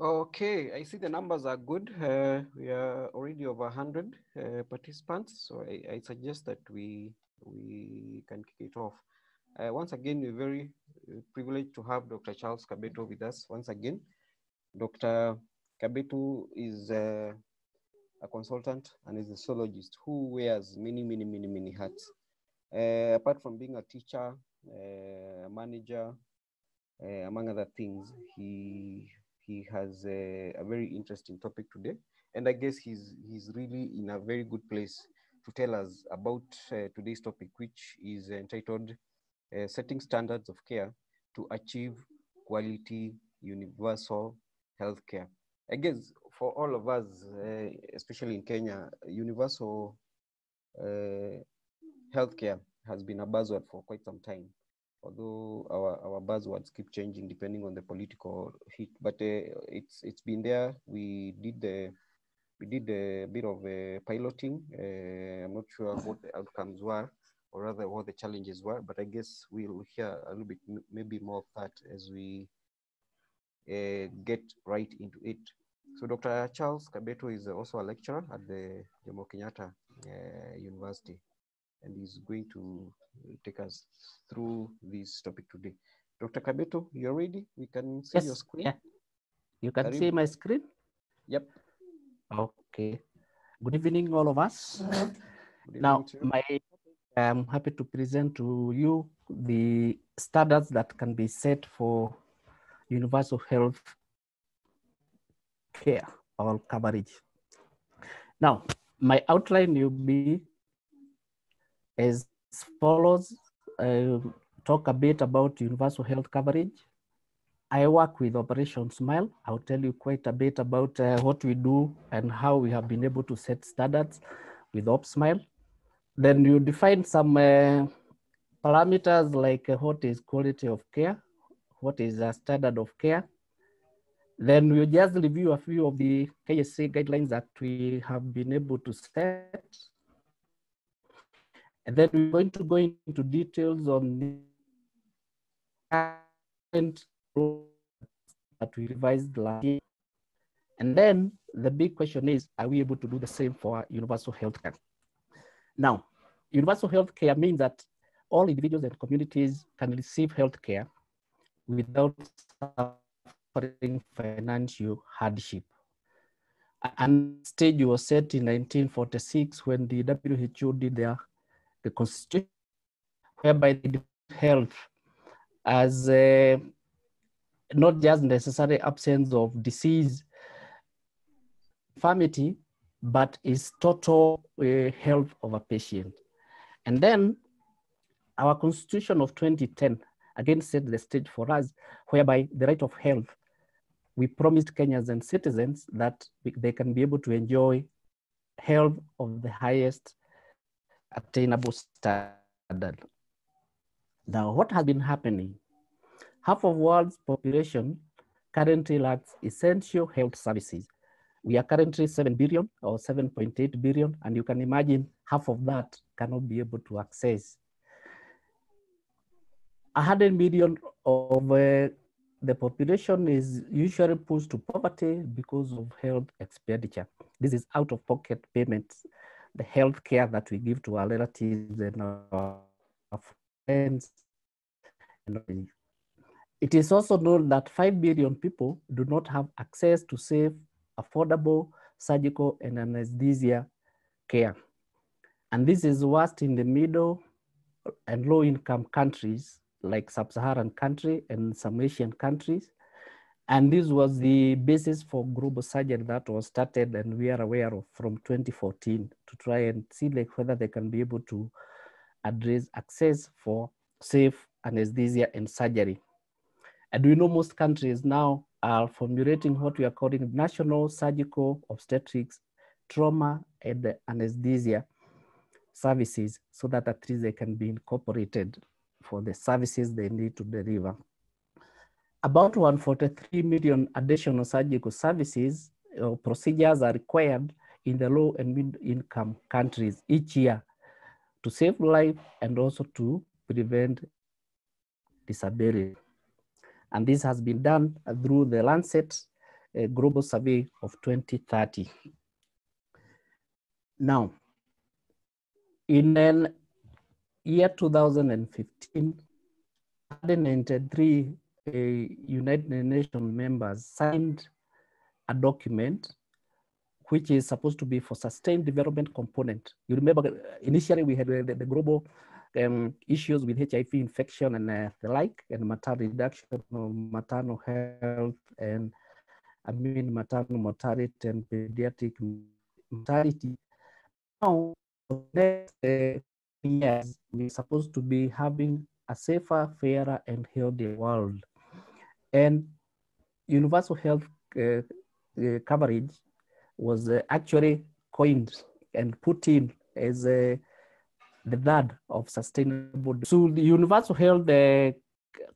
Okay, I see the numbers are good. We are already over 100 participants, so I suggest that we can kick it off. Once again, we're very privileged to have Dr. Charles Kabetu with us. Once again, Dr. Kabetu is a consultant and is a sociologist who wears many hats. Apart from being a teacher, a manager, among other things, he has a very interesting topic today, and I guess he's really in a very good place to tell us about today's topic, which is entitled Setting Standards of Care to Achieve Quality Universal Healthcare. I guess for all of us, especially in Kenya, universal healthcare has been a buzzword for quite some time, although our buzzwords keep changing depending on the political heat, but it's been there. We did a bit of piloting. I'm not sure what the outcomes were, or rather what the challenges were, but I guess we'll hear a little bit, maybe more of that as we get right into it. So Dr. Charles Kabetu is also a lecturer at the Jomo Kenyatta University, and he's going to take us through this topic today. Dr. Kabetu, you're ready? We can see your screen? Yeah. You can see my screen? Yep. Okay. Good evening, all of us. Now, I'm happy to present to you the standards that can be set for universal health care or coverage. Now, my outline will be as follows. I'll talk a bit about universal health coverage. I work with Operation Smile. I'll tell you quite a bit about what we do and how we have been able to set standards with Op Smile. Then you define some parameters like what is quality of care, what is a standard of care. Then we'll just review a few of the KSA guidelines that we have been able to set. And then we're going to go into details on the current rules that we revised last year. And then the big question is, are we able to do the same for universal healthcare? Now, universal healthcare means that all individuals and communities can receive healthcare without suffering financial hardship. And stage was set in 1946 when the WHO did the constitution, whereby they define health as not just necessary absence of disease, infirmity, but is total health of a patient. And then our constitution of 2010 again set the stage for us, whereby the right of health, we promised Kenyans and citizens that they can be able to enjoy health of the highest attainable standard. Now, what has been happening? Half of world's population currently lacks essential health services. We are currently 7 billion or 7.8 billion, and you can imagine half of that cannot be able to access. 100 million of the population is usually pushed to poverty because of health expenditure. This is out-of-pocket payments, the health care that we give to our relatives and our friends. It is also known that 5 billion people do not have access to safe, affordable surgical and anesthesia care. And this is worst in the middle and low-income countries like sub-Saharan country and some Asian countries. And this was the basis for global surgery that was started, and we are aware of from 2014, to try and see like whether they can be able to address access for safe anesthesia and surgery. And we know most countries now are formulating what we are calling national surgical obstetrics, trauma, and anesthesia services, so that at least they can be incorporated for the services they need to deliver. About 143 million additional surgical services or procedures are required in the low and mid-income countries each year to save life and also to prevent disability. And this has been done through the Lancet Global Survey of 2030. Now, in the year 2015, 193 United Nations members signed a document which is supposed to be for sustained development component. You remember initially we had the global issues with HIV infection and the like, and maternal reduction of maternal health, and I mean maternal mortality and pediatric mortality. Now, for the next years, we're supposed to be having a safer, fairer, and healthier world. And universal health coverage was actually coined and put in as the third of sustainable. So the universal health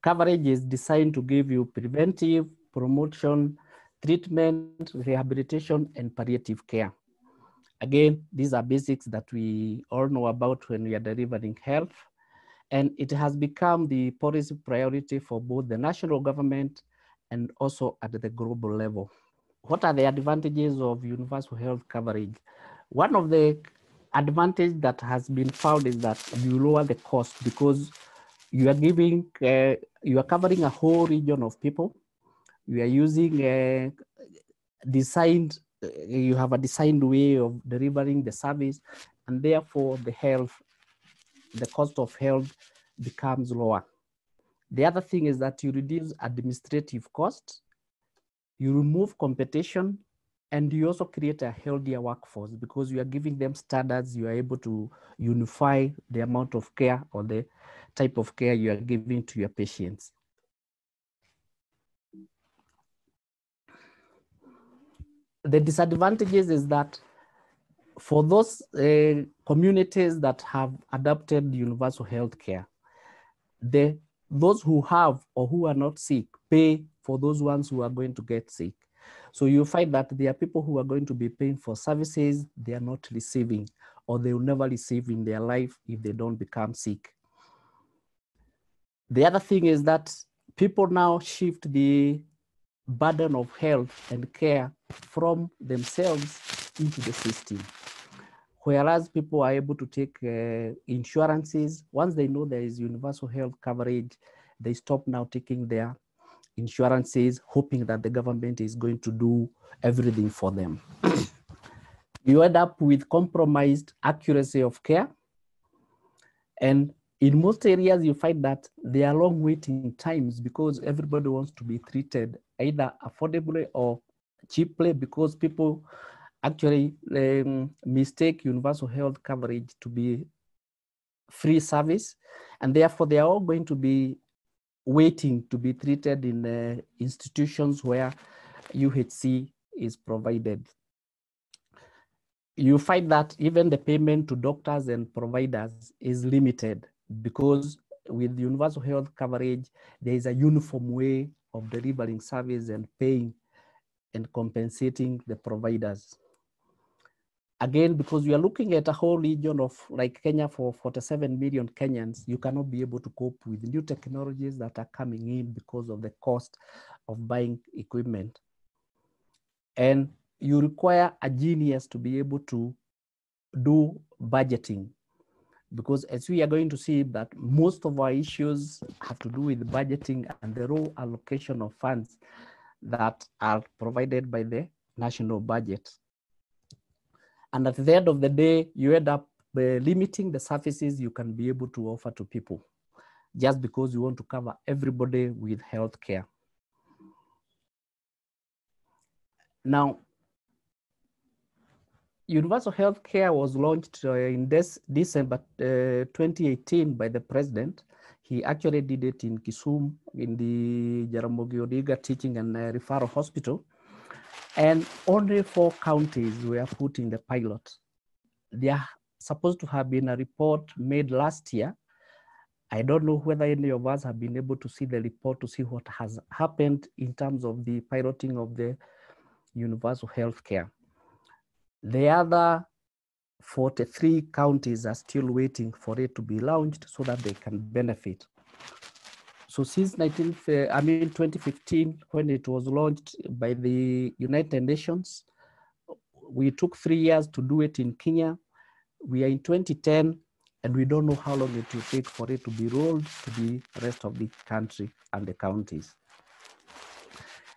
coverage is designed to give you preventive, promotion, treatment, rehabilitation, and palliative care. Again, these are basics that we all know about when we are delivering health. And it has become the policy priority for both the national government and also at the global level. What are the advantages of universal health coverage? One of the advantages that has been found is that you lower the cost because you are giving, you are covering a whole region of people. You are using a designed, you have a designed way of delivering the service, and therefore the health, the cost of health becomes lower. The other thing is that you reduce administrative costs, you remove competition, and you also create a healthier workforce because you are giving them standards, you are able to unify the amount of care or the type of care you are giving to your patients. The disadvantages is that for those communities that have adopted universal health care, those who have or who are not sick pay for those ones who are going to get sick. So you find that there are people who are going to be paying for services they are not receiving, or they will never receive in their life if they don't become sick. The other thing is that people now shift the burden of health and care from themselves into the system. Whereas people are able to take insurances, once they know there is universal health coverage, they stop now taking their insurances, hoping that the government is going to do everything for them. You end up with compromised accuracy of care. And in most areas, you find that there are long waiting times because everybody wants to be treated either affordably or cheaply, because people actually mistake universal health coverage to be free service, and therefore they are all going to be waiting to be treated in institutions where UHC is provided. You find that even the payment to doctors and providers is limited because with universal health coverage, there is a uniform way of delivering service and paying and compensating the providers. Again, because you are looking at a whole region of like Kenya for 47 million Kenyans, you cannot be able to cope with new technologies that are coming in because of the cost of buying equipment. And you require a genius to be able to do budgeting, because as we are going to see that most of our issues have to do with budgeting and the raw allocation of funds that are provided by the national budget. And at the end of the day, you end up limiting the services you can be able to offer to people just because you want to cover everybody with healthcare. Now, universal healthcare was launched in December 2018 by the president. He actually did it in Kisumu in the Jaramogi Odinga Teaching and Referral Hospital. And only 4 counties were put in the pilot. There are supposed to have been a report made last year. I don't know whether any of us have been able to see the report to see what has happened in terms of the piloting of the universal healthcare. The other 43 counties are still waiting for it to be launched so that they can benefit. So since 2015, when it was launched by the United Nations, we took 3 years to do it in Kenya. We are in 2010, and we don't know how long it will take for it to be rolled to the rest of the country and the counties.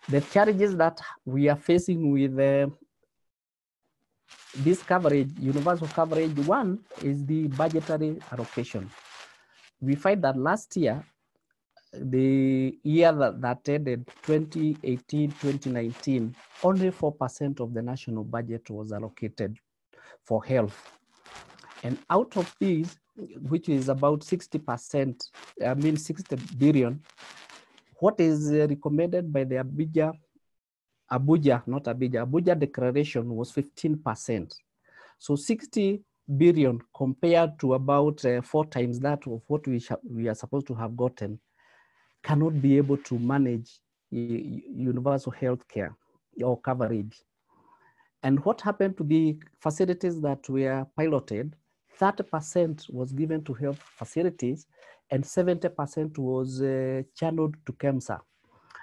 The challenges that we are facing with this coverage, universal coverage, one is the budgetary allocation. We find that last year, the year that ended 2018-2019, only 4% of the national budget was allocated for health. And out of these, which is about 60%, I mean 60 billion, what is recommended by the Abuja Declaration was 15%. So 60 billion compared to about 4 times that of what we are supposed to have gotten, cannot be able to manage universal health care or coverage. And what happened to the facilities that were piloted, 30% was given to health facilities and 70% was channeled to KEMSA.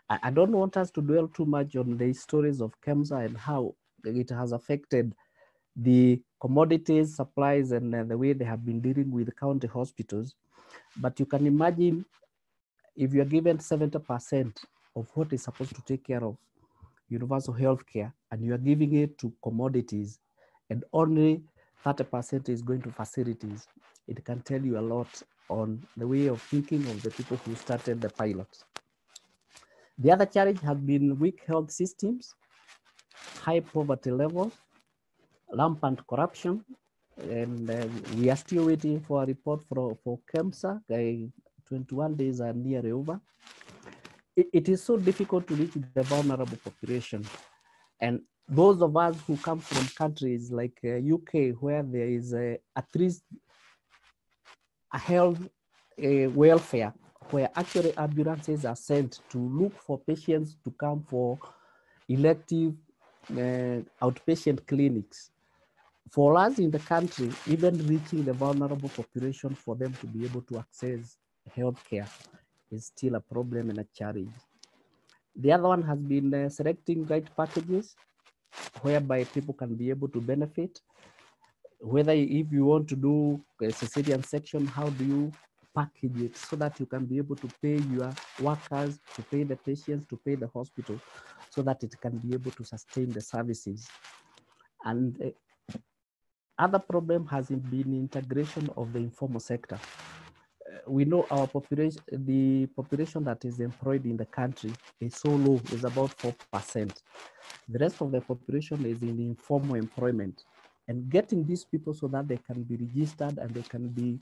I don't want us to dwell too much on the stories of KEMSA and how it has affected the commodities, supplies, and the way they have been dealing with the county hospitals. But you can imagine, if you are given 70% of what is supposed to take care of universal health care, and you are giving it to commodities, and only 30% is going to facilities, it can tell you a lot on the way of thinking of the people who started the pilot. The other challenge has been weak health systems, high poverty level, rampant corruption, and we are still waiting for a report for KEMSA. 21 days are nearly over. It is so difficult to reach the vulnerable population. And those of us who come from countries like UK, where there is at least a health welfare, where actually ambulances are sent to look for patients to come for elective outpatient clinics. For us in the country, even reaching the vulnerable population for them to be able to access healthcare is still a problem and a challenge. The other one has been selecting right packages whereby people can be able to benefit. Whether if you want to do a cesarean section, how do you package it so that you can be able to pay your workers, to pay the patients, to pay the hospital, so that it can be able to sustain the services. And other problem has been integration of the informal sector. We know our population, the population that is employed in the country is so low, is about 4%. The rest of the population is in informal employment. And getting these people so that they can be registered and they can be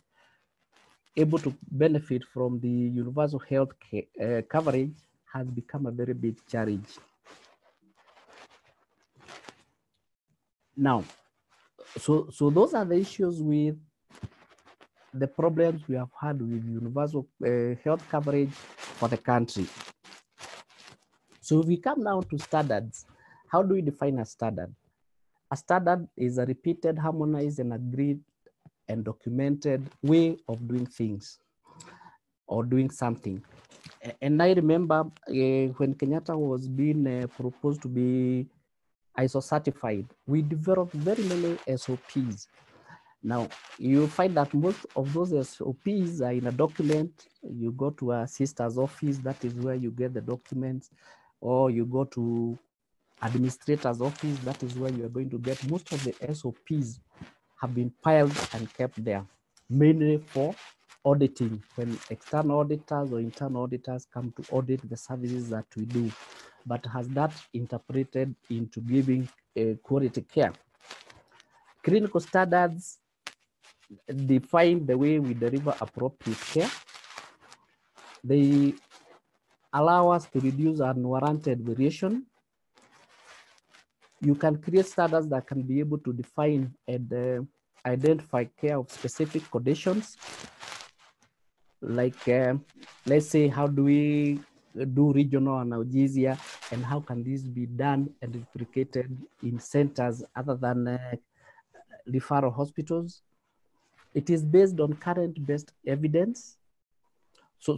able to benefit from the universal health care, coverage has become a very big challenge. Now, so those are the issues with the problems we have had with universal health coverage for the country. So we come now to standards. How do we define a standard? A standard is a repeated, harmonized, and agreed and documented way of doing things or doing something. And I remember when Kenyatta was being proposed to be ISO certified, we developed very many SOPs. Now, you'll find that most of those SOPs are in a document. You go to a sister's office, that is where you get the documents, or you go to administrator's office, that is where you are going to get. Most of the SOPs have been piled and kept there, mainly for auditing, when external auditors or internal auditors come to audit the services that we do. But has that interpreted into giving quality care? Clinical standards define the way we deliver appropriate care. They allow us to reduce unwarranted variation. You can create standards that can be able to define and identify care of specific conditions. Like, let's say, how do we do regional analgesia, and how can this be done and replicated in centers other than referral hospitals? It is based on current best evidence.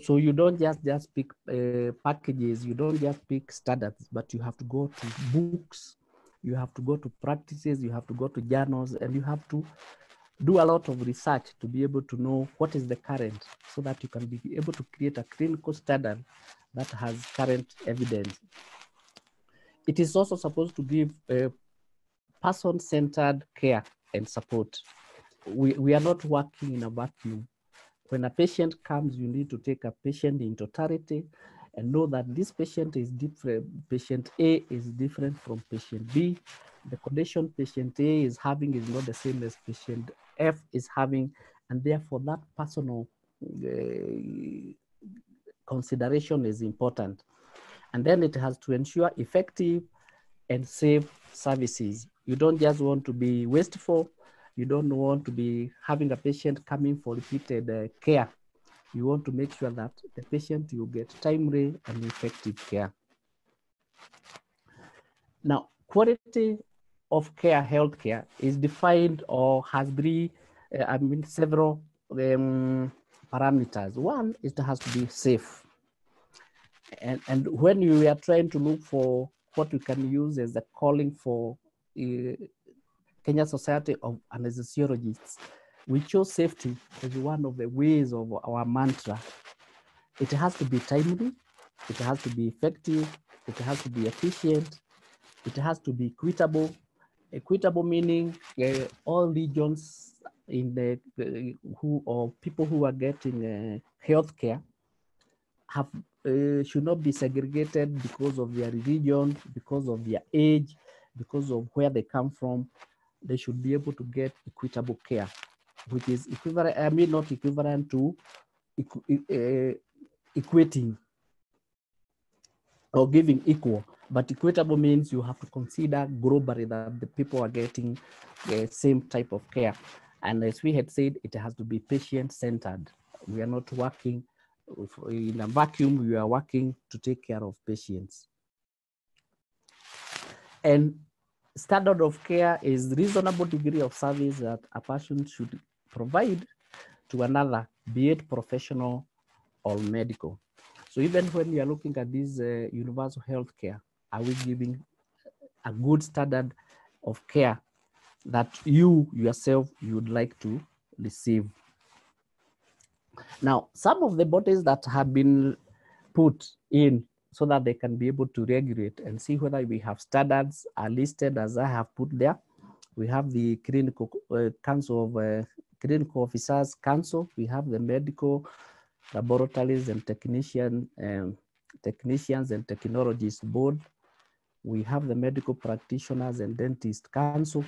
So you don't just pick packages, you don't just pick standards, but you have to go to books, you have to go to practices, you have to go to journals, and you have to do a lot of research to be able to know what is the current, so that you can be able to create a clinical standard that has current evidence. It is also supposed to give person-centered care and support. We are not working in a vacuum. When a patient comes, you need to take a patient in totality and know that this patient is different. Patient A is different from patient B. The condition patient A is having is not the same as patient F is having, and therefore that personal consideration is important. And then it has to ensure effective and safe services. You don't just want to be wasteful. You don't want to be having a patient coming for repeated care. You want to make sure that the patient will get timely and effective care. Now, quality of care, healthcare, is defined or has several parameters. One is it has to be safe. And when you are trying to look for what we can use as a calling for Kenya Society of Anesthesiologists, we chose safety as one of the ways of our mantra. It has to be timely, it has to be effective, it has to be efficient, it has to be equitable. Equitable meaning all regions in the people who are getting healthcare should not be segregated because of their religion, because of their age, because of where they come from. They should be able to get equitable care, which is equivalent, I mean, not equivalent to equating or giving equal, but equitable means you have to consider globally that the people are getting the same type of care. And as we had said, it has to be patient-centered. We are not working in a vacuum, we are working to take care of patients. And standard of care is reasonable degree of service that a person should provide to another, be it professional or medical. So even when we are looking at this universal healthcare, are we giving a good standard of care that you yourself you would like to receive? Now, some of the bodies that have been put in so that they can be able to regulate and see whether we have standards are listed as I have put there. We have the Clinical Council of Clinical Officers Council. We have the Medical Laboratories and Technicians and Technologists Board. We have the Medical Practitioners and Dentist Council,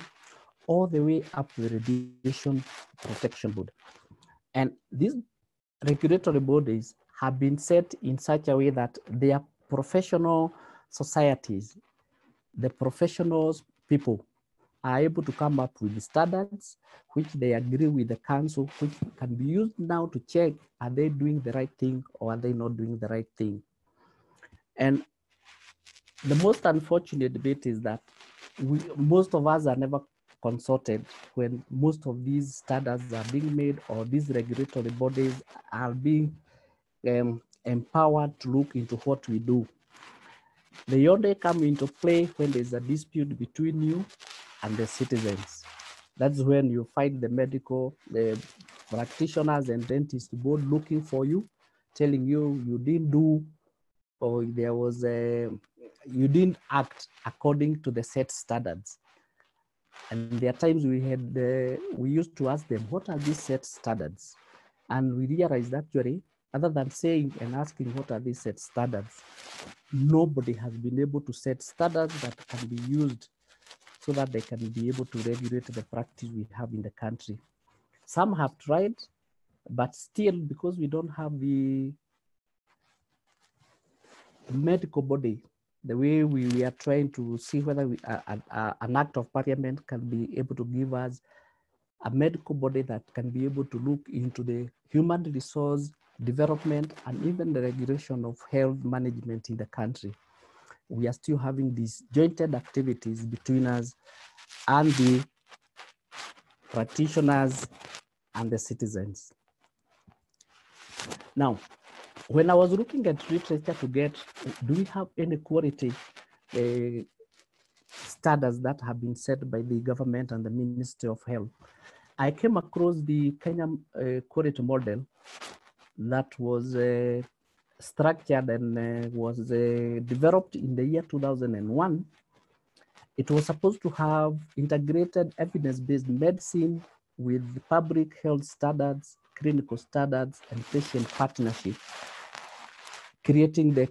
all the way up to the Radiation Protection Board. And these regulatory bodies have been set in such a way that they are professional societies. The professionals, people, are able to come up with the standards which they agree with the council, which can be used now to check, are they doing the right thing or are they not doing the right thing? And the most unfortunate bit is that most of us are never consulted when most of these standards are being made, or these regulatory bodies are being empowered to look into what we do. They only come into play when there's a dispute between you and the citizens. That's when you find the medical practitioners and dentists board looking for you, telling you you didn't do, or there was a, you didn't act according to the set standards. And there are times we used to ask them, what are these set standards? And we realized actually, other than saying and asking what are these set standards, nobody has been able to set standards that can be used so that they can be able to regulate the practice we have in the country. Some have tried, but still, because we don't have the medical body, the way we are trying to see whether an act of parliament can be able to give us a medical body that can be able to look into the human resource development and even the regulation of health management in the country. We are still having disjointed activities between us and the practitioners and the citizens. Now, When I was looking at literature to get, do we have any quality standards that have been set by the government and the Ministry of Health, I came across the Kenya quality model that was structured and was developed in the year 2001. It was supposed to have integrated evidence-based medicine with public health standards, clinical standards, and patient partnership, creating the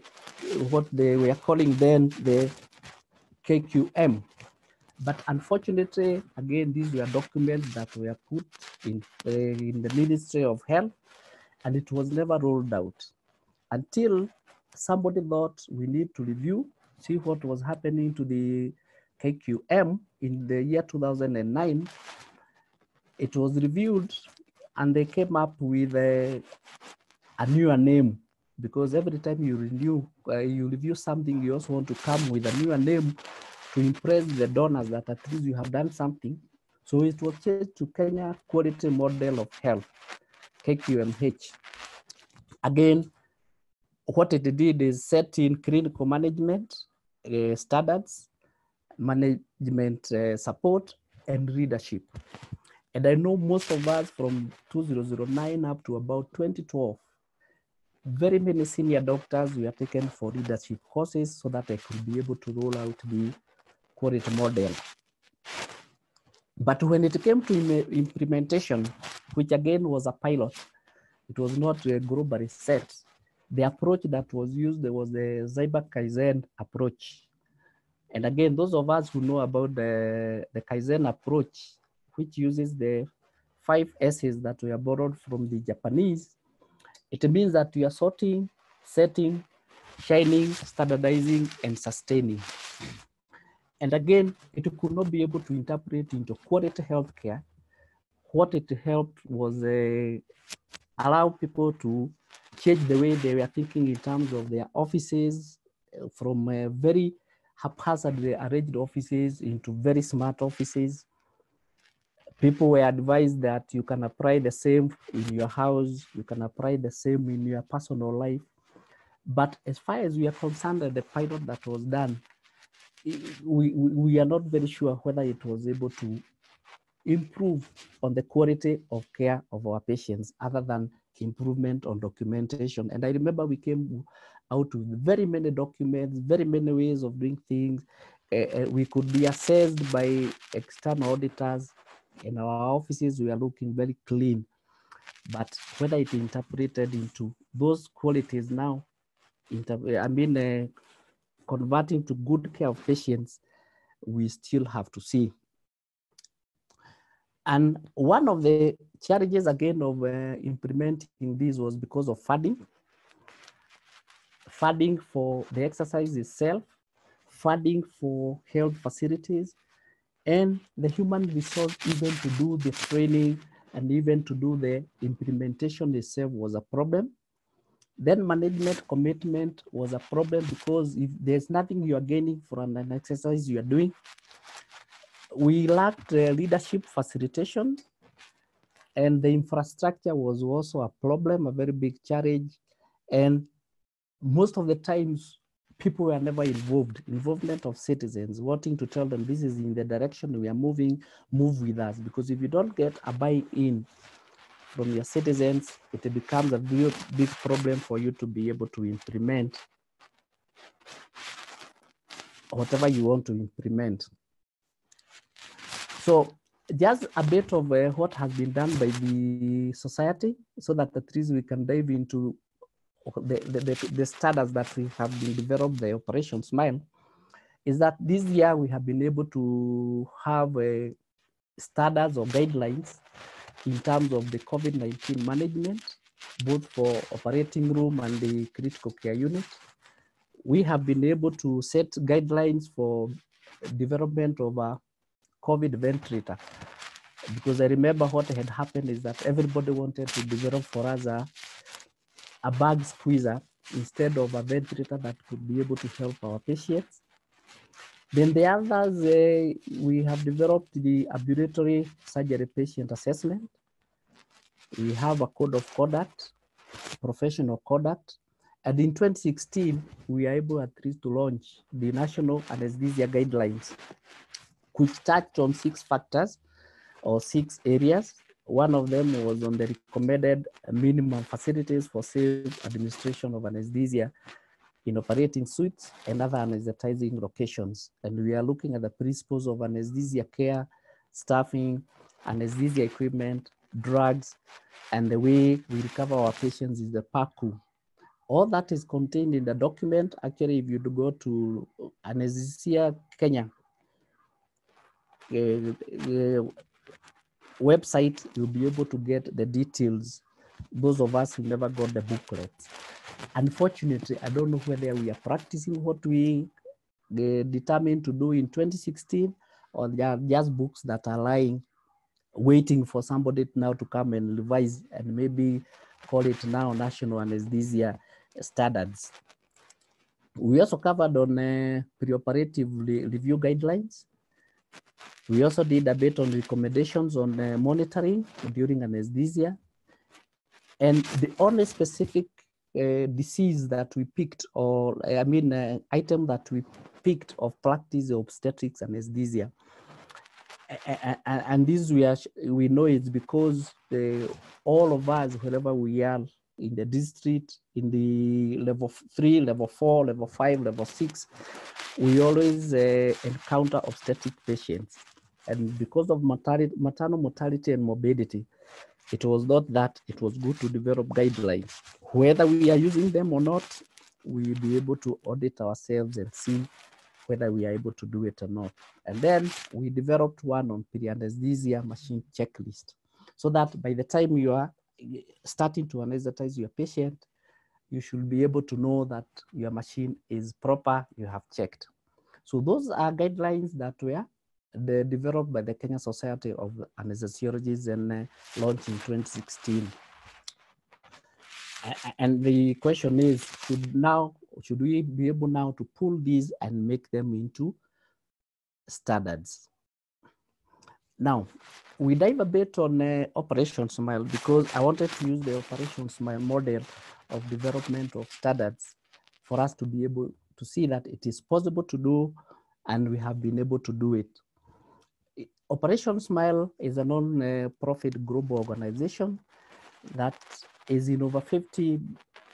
what they were calling then the KQM. But unfortunately, again, these were documents that were put in the Ministry of Health, and it was never rolled out until somebody thought we need to review, see what was happening to the KQM in the year 2009. It was reviewed and they came up with a newer name, because every time you review something, you also want to come with a newer name to impress the donors that at least you have done something. So it was changed to Kenya Quality Model of Health, KQMH. Again, what it did is set in clinical management standards, management support, and leadership. And I know most of us from 2009 up to about 2012, very many senior doctors were taken for leadership courses so that they could be able to roll out the quality model. But when it came to implementation, which again was a pilot, it was not globally set. The approach that was used was the Zyber Kaizen approach. And again, those of us who know about the Kaizen approach, which uses the 5 S's that were borrowed from the Japanese, it means that we are sorting, setting, shining, standardizing, and sustaining. And again, it could not be able to interpret into quality healthcare. What it helped was allow people to change the way they were thinking in terms of their offices, from very haphazardly arranged offices into very smart offices. People were advised that you can apply the same in your house, you can apply the same in your personal life. But as far as we are concerned, the pilot that was done, we are not very sure whether it was able to improve on the quality of care of our patients, other than improvement on documentation. And I remember we came out with very many documents, very many ways of doing things. We could be assessed by external auditors. In our offices, we are looking very clean, but whether it interpreted into those qualities now, converting to good care of patients, we still have to see. And one of the challenges again of implementing this was because of funding. Funding for the exercise itself, funding for health facilities, and the human resource even to do the training and even to do the implementation itself was a problem. Then management commitment was a problem, because if there's nothing you are gaining from an exercise you are doing, we lacked leadership facilitation, and the infrastructure was also a problem, a very big challenge. And most of the times, people were never involved. Involvement of citizens, wanting to tell them this is in the direction we are moving, move with us. Because if you don't get a buy-in from your citizens, it becomes a big problem for you to be able to implement whatever you want to implement. So just a bit of what has been done by the society, so that at least we can dive into the standards that we have been developed, the Operation Smile, is that this year we have been able to have standards or guidelines in terms of the COVID-19 management, both for operating room and the critical care unit. We have been able to set guidelines for development of a COVID ventilator, because I remember what had happened is that everybody wanted to develop for us a bag squeezer instead of a ventilator that could be able to help our patients. Then the others, we have developed the ambulatory surgery patient assessment. We have a code of conduct, professional conduct. And in 2016, we were able at least to launch the National Anesthesia Guidelines, which touched on 6 factors or 6 areas. One of them was on the recommended minimum facilities for safe administration of anesthesia in operating suites and other anesthetizing locations. And we are looking at the principles of anesthesia care, staffing, anesthesia equipment, drugs, and the way we recover our patients is the PACU. All that is contained in the document. Actually, if you go to Anesthesia Kenya website, you'll be able to get the details. Those of us who never got the booklet. Unfortunately, I don't know whether we are practicing what we determined to do in 2016, or there are just books that are lying, waiting for somebody now to come and revise and maybe call it now National Anesthesia Standards. We also covered on preoperative review guidelines. We also did a bit on recommendations on monitoring during anesthesia. And the only specific disease that we picked, or I mean, item that we picked of practice of obstetrics anesthesia. And this we know it's because all of us, wherever we are in the district, in the level 3, level 4, level 5, level 6, we always encounter obstetric patients. And because of maternal mortality and morbidity, it was not that it was good to develop guidelines. Whether we are using them or not, we will be able to audit ourselves and see whether we are able to do it or not. And then we developed one on perianesthesia machine checklist, so that by the time you are starting to anesthetize your patient, you should be able to know that your machine is proper, you have checked. So those are guidelines that were developed by the Kenya Society of Anesthesiologists and launched in 2016. And the question is, should we be able now to pull these and make them into standards? Now, we dive a bit on Operation Smile, because I wanted to use the Operation Smile model of development of standards for us to be able to see that it is possible to do, and we have been able to do it. Operation Smile is a non-profit global organization that is in over 50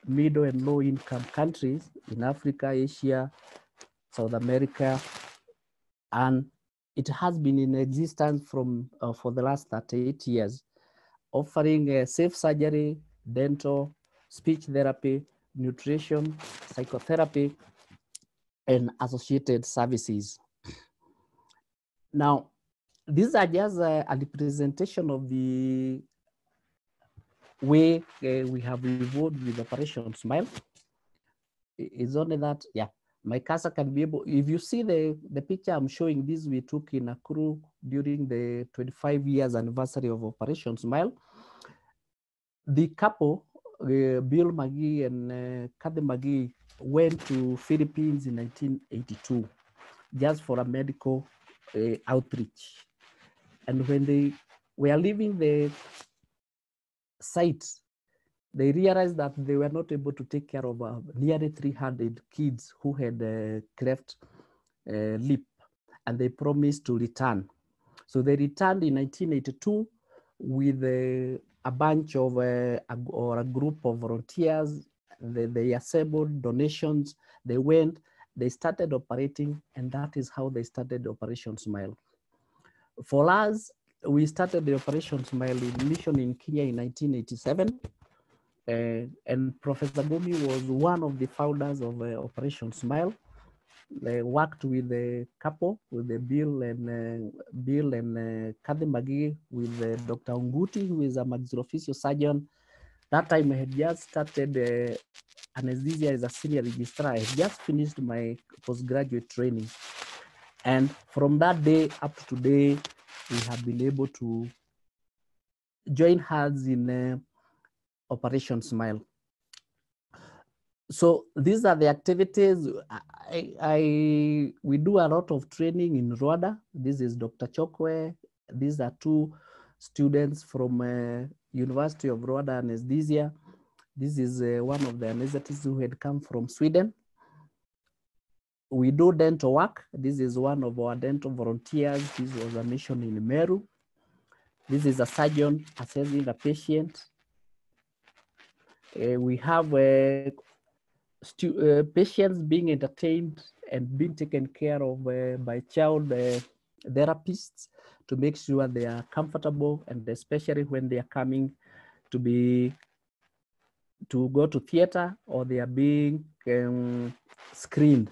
middle and low income countries in Africa, Asia, South America, and it has been in existence for the last 38 years, offering safe surgery, dental, speech therapy, nutrition, psychotherapy, and associated services. Now, these are just a representation of the way we have evolved with Operation Smile. It's only that, yeah, my CASA can be able, if you see the picture I'm showing, this we took in Nakuru during the 25 years anniversary of Operation Smile. The couple, Bill McGee and Kathy McGee, went to Philippines in 1982 just for a medical outreach. And when they were leaving the sites, they realized that they were not able to take care of nearly 300 kids who had cleft lip, and they promised to return. So they returned in 1982 with a bunch of, or a group of volunteers. They assembled donations, they went, they started operating, and that is how they started Operation Smile. For us, we started the Operation Smile mission in Kenya in 1987, and Professor Gumi was one of the founders of Operation Smile. They worked with the couple, with the Bill and Kathy McGee, with Dr. Nguti, who is a maxillofacial surgeon. That time I had just started anesthesia as a senior registrar. I had just finished my postgraduate training. And from that day up to today, we have been able to join hands in Operation Smile. So these are the activities. We do a lot of training in Rwanda. This is Dr. Chokwe. These are 2 students from University of Rwanda Anesthesia. This is one of the anesthetists who had come from Sweden. We do dental work. This is one of our dental volunteers. This was a mission in Meru. This is a surgeon assessing the patient. We have patients being entertained and being taken care of by child therapists to make sure they are comfortable, and especially when they are coming to go to theater or they are being screened.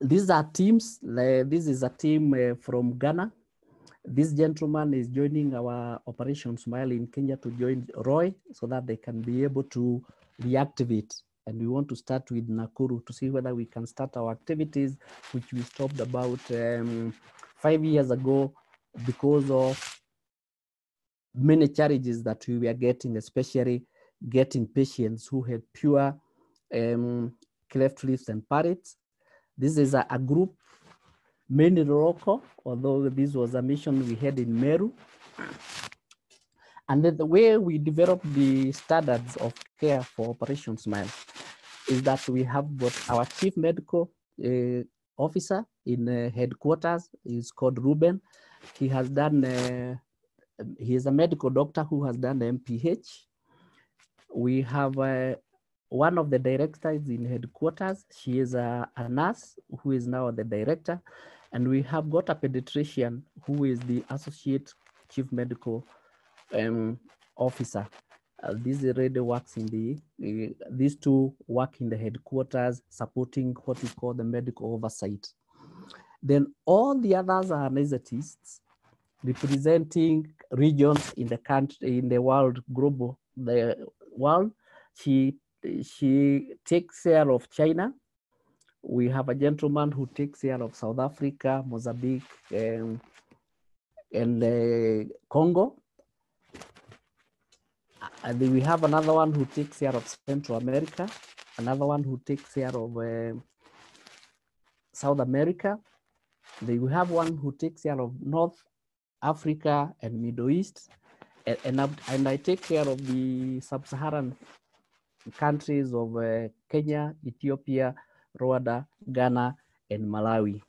These are teams. This is a team from Ghana. This gentleman is joining our Operation Smile in Kenya to join Roy so that they can be able to reactivate. And we want to start with Nakuru to see whether we can start our activities, which we stopped about 5 years ago because of many challenges that we were getting, especially getting patients who had pure cleft lips and palates. This is a group, mainly local, although this was a mission we had in Meru. And then the way we develop the standards of care for Operation Smile is that we have got our chief medical officer in headquarters. He's called Ruben. He has done, he is a medical doctor who has done MPH. We have one of the directors in headquarters. She is a nurse who is now the director. And we have got a pediatrician who is the associate chief medical officer. This already works in the, these two work in the headquarters supporting what we call the medical oversight. Then all the others are anesthetists representing regions in the country, in the world, global, the world. She takes care of China. We have a gentleman who takes care of South Africa, Mozambique, and Congo. And then we have another one who takes care of Central America, another one who takes care of South America. Then we have one who takes care of North Africa and Middle East. And I take care of the sub-Saharan countries of Kenya, Ethiopia, Rwanda, Ghana, and Malawi.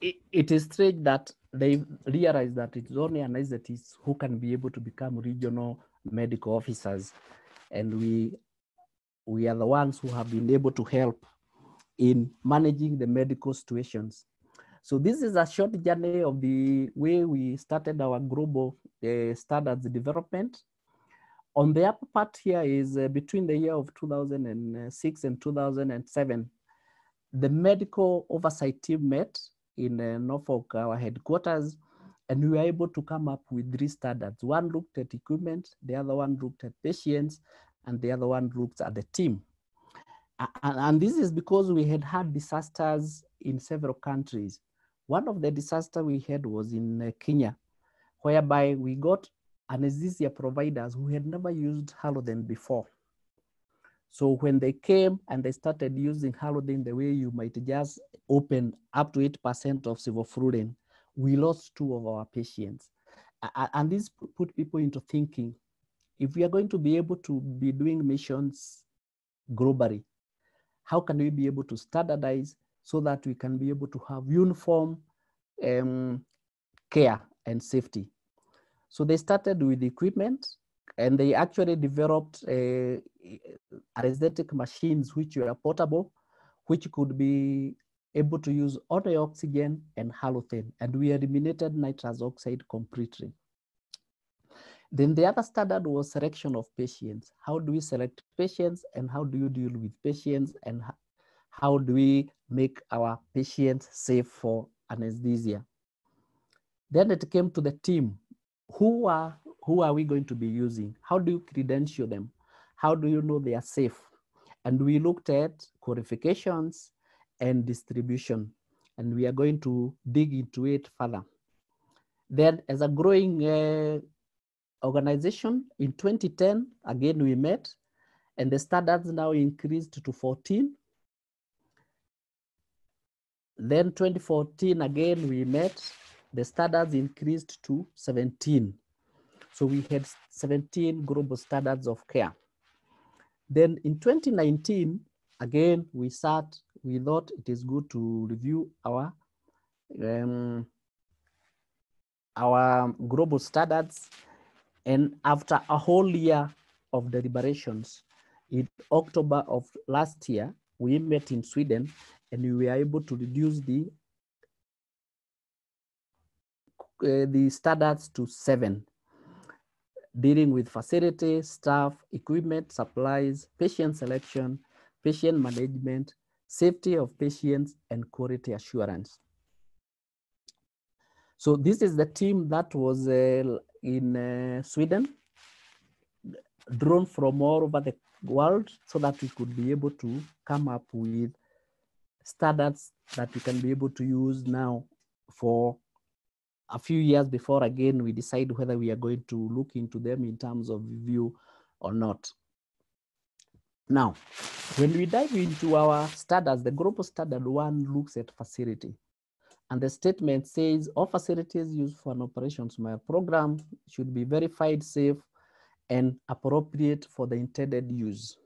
It is strange that they realize that it's only anesthetists who can be able to become regional medical officers. And we are the ones who have been able to help in managing the medical situations. So this is a short journey of the way we started our global standards development. On the upper part here is between the year of 2006 and 2007, the medical oversight team met in Norfolk, our headquarters, and we were able to come up with three standards. One looked at equipment, the other one looked at patients, and the other one looked at the team. And this is because we had had disasters in several countries. One of the disasters we had was in Kenya, whereby we got anesthesia providers who had never used haloden before. So when they came and they started using haloden the way you might just open up to 8% of sevoflurane, we lost two of our patients. And this put people into thinking, if we are going to be able to be doing missions globally, how can we be able to standardize so that we can be able to have uniform care and safety? So they started with equipment, and they actually developed anesthetic machines which were portable, which could be able to use only oxygen and halothane, and we eliminated nitrous oxide completely. Then the other standard was selection of patients. How do we select patients, and how do you deal with patients, and how do we make our patients safe for anesthesia? Then it came to the team. Who are we going to be using? How do you credential them? How do you know they are safe? And we looked at qualifications and distribution, and we are going to dig into it further. Then as a growing organization, in 2010, again we met, and the standards now increased to 14. Then 2014, again we met, the standards increased to 17. So we had 17 global standards of care. Then in 2019, again, we thought it is good to review our global standards. And after a whole year of deliberations, in October of last year, we met in Sweden and we were able to reduce the standards to 7, dealing with facilities, staff, equipment, supplies, patient selection, patient management, safety of patients, and quality assurance. So this is the team that was in Sweden, drawn from all over the world so that we could be able to come up with standards that we can be able to use now for a few years before, again, we decide whether we are going to look into them in terms of review or not. Now, when we dive into our standards, the global standard 1 looks at facility. And the statement says, all facilities used for an Operation Smile program should be verified safe and appropriate for the intended use.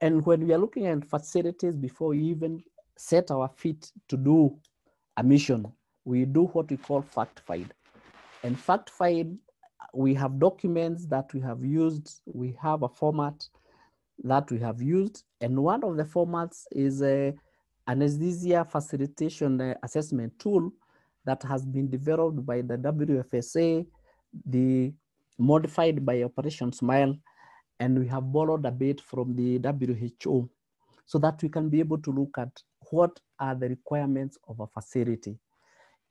And when we are looking at facilities before we even set our feet to do a mission, we do what we call fact find. And fact find, we have documents that we have used, we have a format that we have used, and one of the formats is an anesthesia facilitation assessment tool that has been developed by the WFSA, modified by Operation Smile, and we have borrowed a bit from the WHO so that we can be able to look at what are the requirements of a facility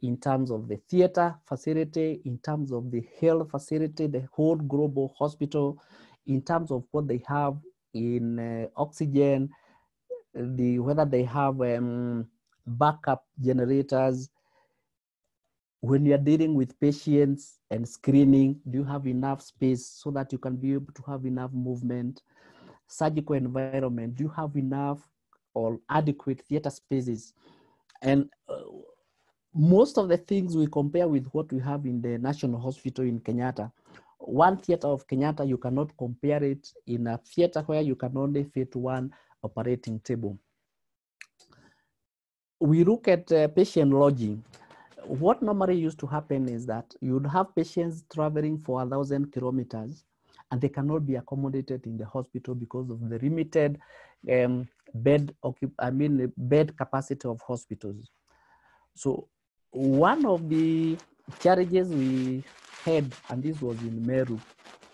in terms of the theater facility, in terms of the health facility, the whole global hospital, in terms of what they have in oxygen, whether they have backup generators. When you're dealing with patients and screening, do you have enough space so that you can be able to have enough movement? Surgical environment, do you have enough or adequate theater spaces? And most of the things we compare with what we have in the National Hospital in Kenyatta. One theater of Kenyatta, you cannot compare it in a theater where you can only fit one operating table. We look at patient lodging. What normally used to happen is that you'd have patients traveling for 1,000 kilometers and they cannot be accommodated in the hospital because of the limited bed capacity of hospitals. So one of the challenges we had, and this was in Meru,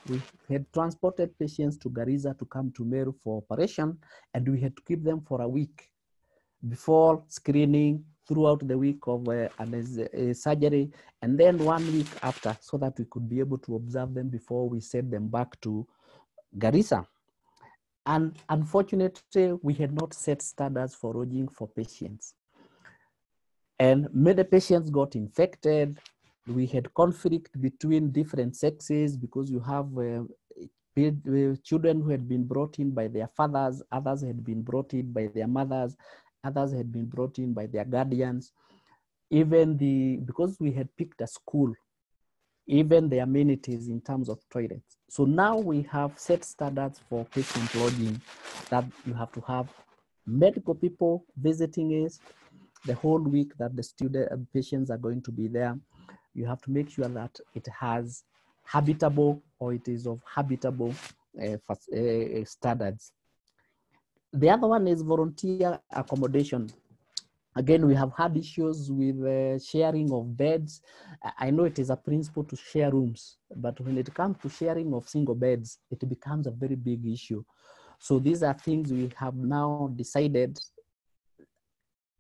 we had transported patients to Garissa to come to Meru for operation, and we had to keep them for a week before screening, throughout the week of surgery, and then 1 week after, so that we could be able to observe them before we sent them back to Garissa. And unfortunately, we had not set standards for lodging for patients. And many patients got infected. We had conflict between different sexes because you have children who had been brought in by their fathers, others had been brought in by their mothers, others had been brought in by their guardians. Even because we had picked a school, even the amenities in terms of toilets. So now we have set standards for patient lodging that you have to have medical people visiting us the whole week that the patients are going to be there. You have to make sure that it has habitable, or it is of habitable standards. The other one is volunteer accommodation. Again, we have had issues with sharing of beds. I know it is a principle to share rooms, but when it comes to sharing of single beds, it becomes a very big issue. So these are things we have now decided.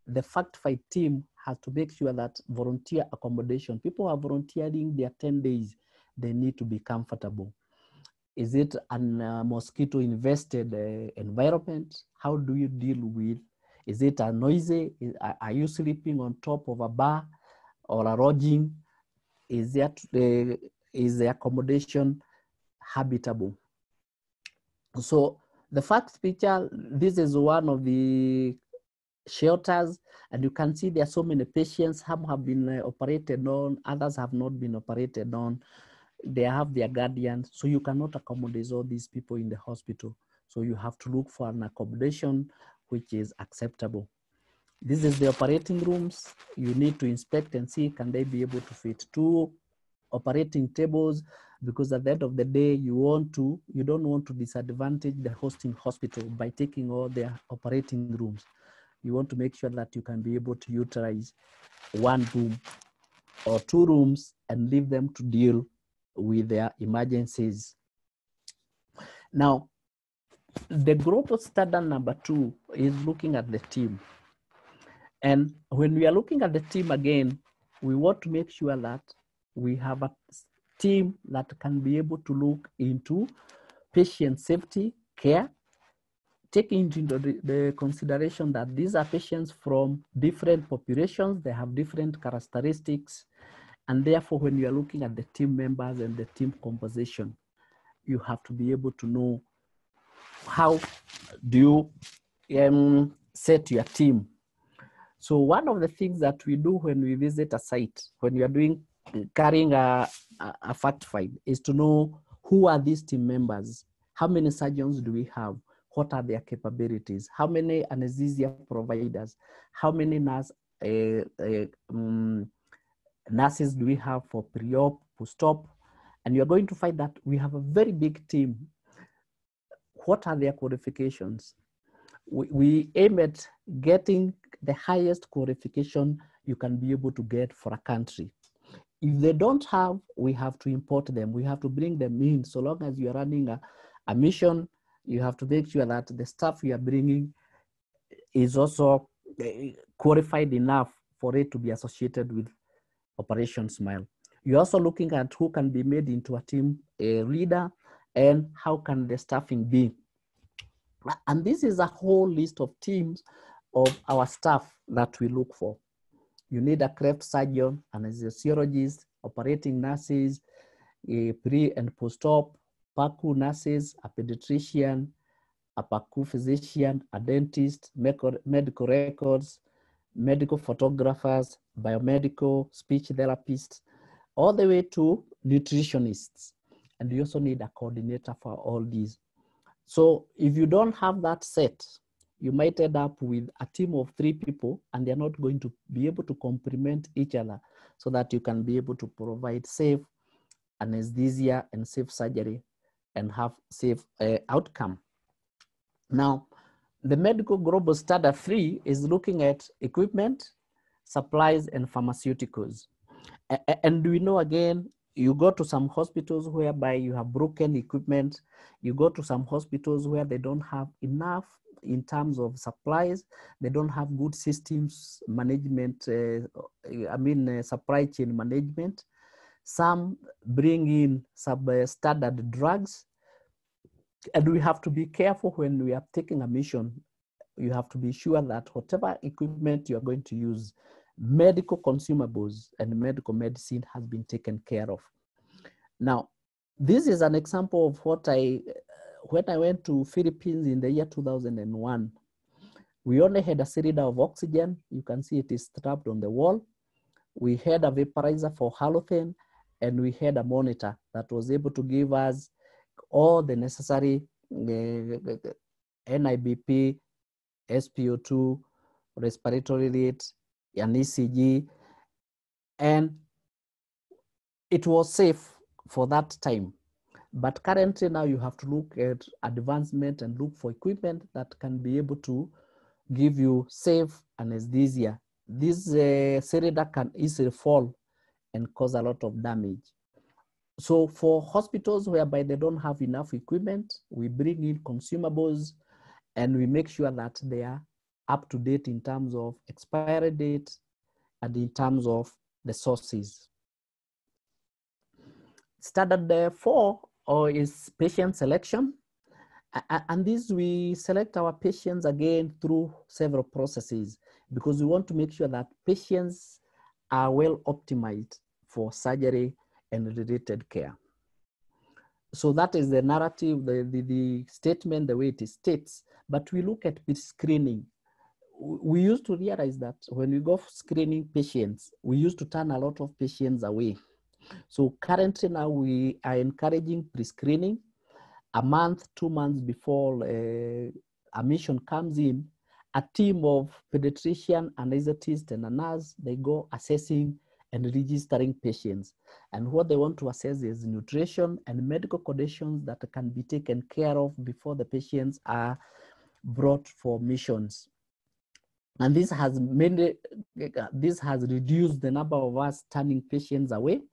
The fact fight team has to make sure that volunteer accommodation, people are volunteering their 10 days, they need to be comfortable. Is it a mosquito-infested environment? How do you deal with? Is it a noisy? Are you sleeping on top of a bar or a lodging? Is the accommodation habitable? So the fact picture, this is one of the shelters, and you can see there are so many patients. Some have been operated on, others have not been operated on. they have their guardians, so you cannot accommodate all these people in the hospital. So you have to look for an accommodation which is acceptable. This is the operating rooms. You need to inspect and see, can they be able to fit 2 operating tables? Because at the end of the day, you don't want to disadvantage the hosting hospital by taking all their operating rooms. You want to make sure that you can be able to utilize 1 room or 2 rooms and leave them to deal with their emergencies. Now, the global standard number 2 is looking at the team. And when we are looking at the team again, we want to make sure that we have a team that can be able to look into patient safety, care, taking into the consideration that these are patients from different populations, they have different characteristics, and therefore when you are looking at the team members and the team composition, you have to be able to know how do you set your team. So one of the things that we do when we visit a site, when we are carrying a fact find, is to know who are these team members, how many surgeons do we have, what are their capabilities, how many anesthesia providers, how many nurses do we have for pre-op, post-op, and you're going to find that we have a very big team. What are their qualifications? We aim at getting the highest qualification you can be able to get for a country. If they don't have, we have to import them. We have to bring them in. So long as you're running a mission, you have to make sure that the staff you are bringing is also qualified enough for it to be associated with Operation Smile. You're also looking at who can be made into a team leader and how can the staffing be. And this is a whole list of teams of our staff that we look for. You need a cleft surgeon, anesthesiologist, operating nurses, a pre and post-op, PACU nurses, a pediatrician, a PACU physician, a dentist, medical records, medical photographers, biomedical, speech therapists, all the way to nutritionists. And you also need a coordinator for all these. So if you don't have that set, you might end up with a team of 3 people and they're not going to be able to complement each other so that you can be able to provide safe anesthesia and safe surgery and have safe outcome. Now, the Medical Global Standard 3 is looking at equipment, supplies, and pharmaceuticals. And we know again, you go to some hospitals whereby you have broken equipment. You go to some hospitals where they don't have enough in terms of supplies. They don't have good systems management, supply chain management. Some bring in substandard drugs. And we have to be careful when we are taking a mission. You have to be sure that whatever equipment you are going to use, medical consumables and medical medicine has been taken care of. Now, this is an example of what when I went to Philippines in the year 2001, we only had a cylinder of oxygen. You can see it is strapped on the wall. We had a vaporizer for halothane, and we had a monitor that was able to give us all the necessary NIBP, SpO2, respiratory rate, an ECG, and it was safe for that time. But currently now you have to look at advancement and look for equipment that can be able to give you safe anesthesia. This cylinder can easily fall and cause a lot of damage. So for hospitals whereby they don't have enough equipment, we bring in consumables and we make sure that they are up to date in terms of expiry date and in terms of the sources. Standard 4 is patient selection. And this, we select our patients again through several processes because we want to make sure that patients are well optimized for surgery and related care. So that is the narrative, the statement, the way it is states, but we look at with screening. We used to realize that when we go for screening patients, we used to turn a lot of patients away. So currently now we are encouraging pre-screening a month, 2 months before admission comes in. A team of pediatrician, anesthetist, and a nurse, they go assessing and registering patients. And what they want to assess is nutrition and medical conditions that can be taken care of before the patients are brought for admissions. And this has reduced the number of us turning patients away.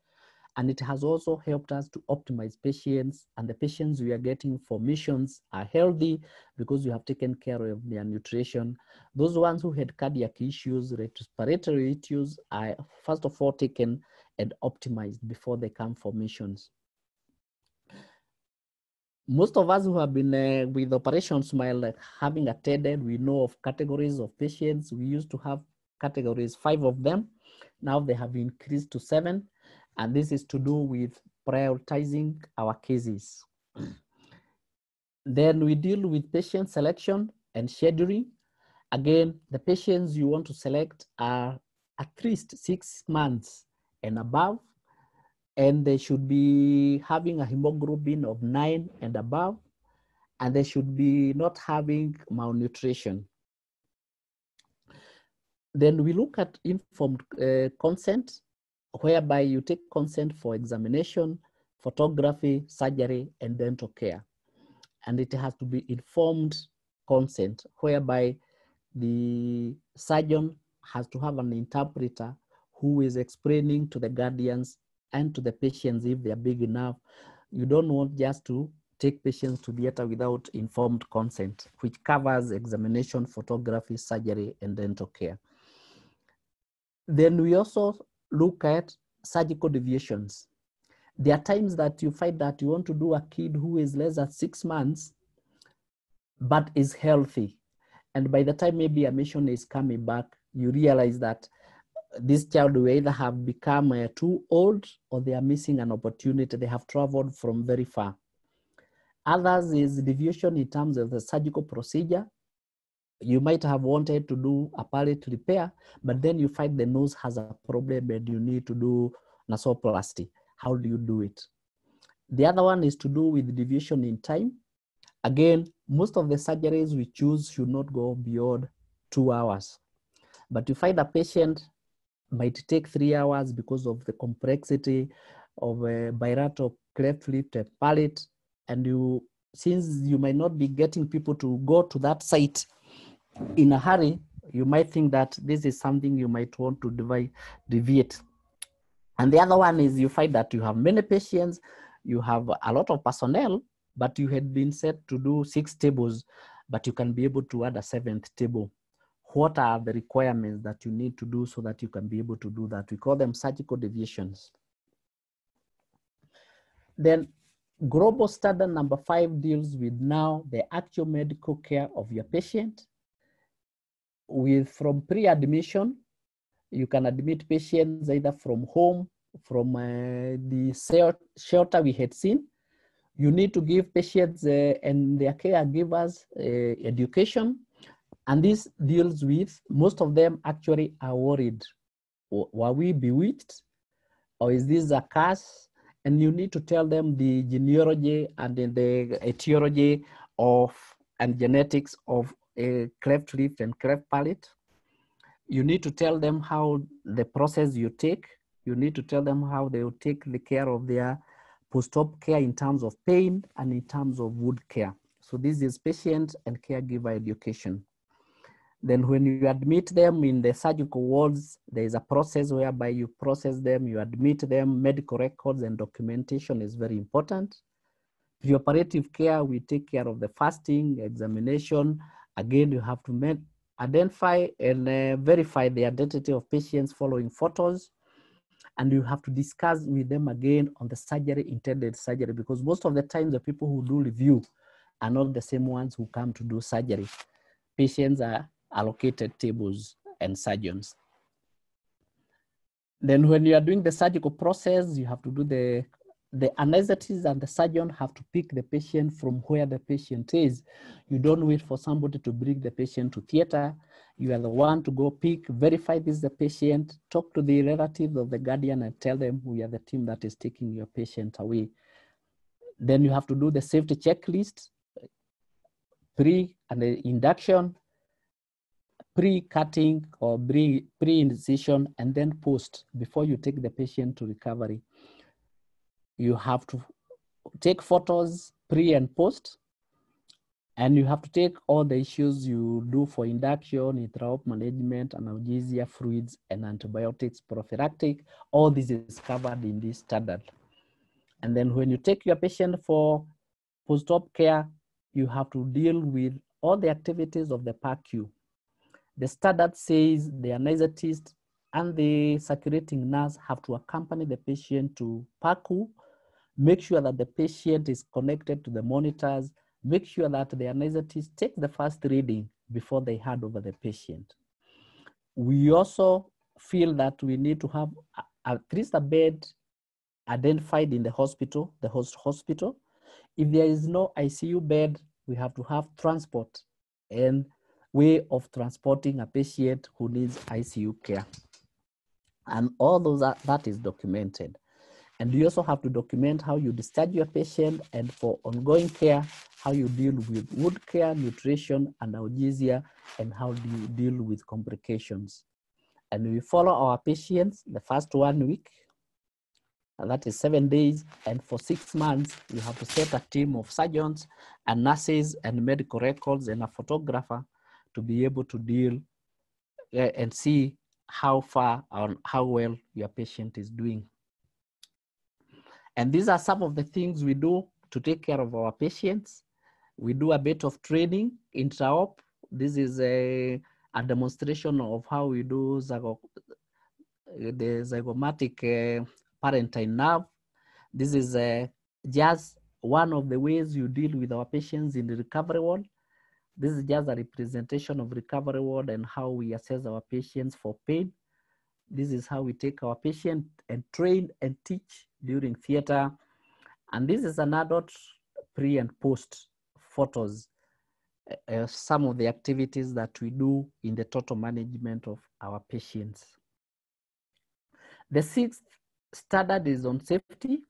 And it has also helped us to optimize patients, and the patients we are getting for admissions are healthy because you have taken care of their nutrition. Those ones who had cardiac issues, respiratory issues are first of all taken and optimized before they come for admissions. Most of us who have been with Operation Smile, having attended, we know of categories of patients. We used to have categories, 5 of them. Now they have increased to 7. And this is to do with prioritizing our cases. Then we deal with patient selection and scheduling. Again, the patients you want to select are at least 6 months and above, and they should be having a hemoglobin of 9 and above, and they should be not having malnutrition. Then we look at informed consent, whereby you take consent for examination, photography, surgery, and dental care. And it has to be informed consent, whereby the surgeon has to have an interpreter who is explaining to the guardians and to the patients if they are big enough. You don't want just to take patients to theater without informed consent, which covers examination, photography, surgery, and dental care. Then we also look at surgical deviations. There are times that you find that you want to do a kid who is less than 6 months, but is healthy. And by the time maybe admission is coming back, you realize that this child will either have become too old or they are missing an opportunity. They have traveled from very far. Others is deviation in terms of the surgical procedure. You might have wanted to do a palate repair, but then you find the nose has a problem and you need to do nasoplasty. How do you do it? The other one is to do with deviation in time. Again, most of the surgeries we choose should not go beyond 2 hours. But you find a patient might take 3 hours because of the complexity of a bilateral cleft lip and palate. And you, since you might not be getting people to go to that site in a hurry, you might think that this is something you might want to deviate. And the other one is you find that you have many patients, you have a lot of personnel, but you had been set to do 6 tables, but you can be able to add a 7th table. What are the requirements that you need to do so that you can be able to do that? We call them surgical deviations. Then global standard number 5 deals with now the actual medical care of your patient. With from pre-admission, you can admit patients either from home, from the shelter we had seen. You need to give patients and their caregivers education. And this deals with, most of them actually are worried. Were we bewitched? Or is this a curse? And you need to tell them the genealogy and then the etiology of and genetics of a cleft lip and cleft palate. You need to tell them how the process you take. You need to tell them how they will take the care of their post-op care in terms of pain and in terms of wound care. So this is patient and caregiver education. Then when you admit them in the surgical wards, there is a process whereby you process them, you admit them, medical records and documentation is very important. Preoperative care, we take care of the fasting, examination. Again, you have to identify and verify the identity of patients following photos. And you have to discuss with them again on the surgery, intended surgery, because most of the time the people who do review are not the same ones who come to do surgery. Patients are allocated tables and surgeons. Then when you are doing the surgical process, you have to do the the anesthetist and the surgeon have to pick the patient from where the patient is. You don't wait for somebody to bring the patient to theater. You are the one to go pick, verify this is the patient, talk to the relative or the guardian and tell them we are the team that is taking your patient away. Then you have to do the safety checklist, pre and the induction, pre-cutting or pre-incision, and then post before you take the patient to recovery. You have to take photos pre and post, and you have to take all the issues you do for induction, intraop management, analgesia, fluids, and antibiotics, prophylactic. All this is covered in this standard. And then when you take your patient for post-op care, you have to deal with all the activities of the PACU. The standard says the anesthetist and the circulating nurse have to accompany the patient to PACU, make sure that the patient is connected to the monitors, make sure that the anesthetist takes the first reading before they hand over the patient. We also feel that we need to have at least a bed identified in the hospital, the host hospital. If there is no ICU bed, we have to have transport and way of transporting a patient who needs ICU care. And all those are, that is documented. And you also have to document how you discharge your patient, and for ongoing care, how you deal with wound care, nutrition, and analgesia, and how do you deal with complications. And we follow our patients the first 1 week, and that is 7 days, and for 6 months, you have to set a team of surgeons and nurses and medical records and a photographer to be able to deal and see how far or how well your patient is doing. And these are some of the things we do to take care of our patients. We do a bit of training, intraop. This is a demonstration of how we do the zygomatic parentine nerve. This is just one of the ways you deal with our patients in the recovery world. This is just a representation of recovery ward and how we assess our patients for pain. This is how we take our patient and train and teach during theater. And this is an adult pre and post photos, some of the activities that we do in the total management of our patients. The sixth standard is on safety.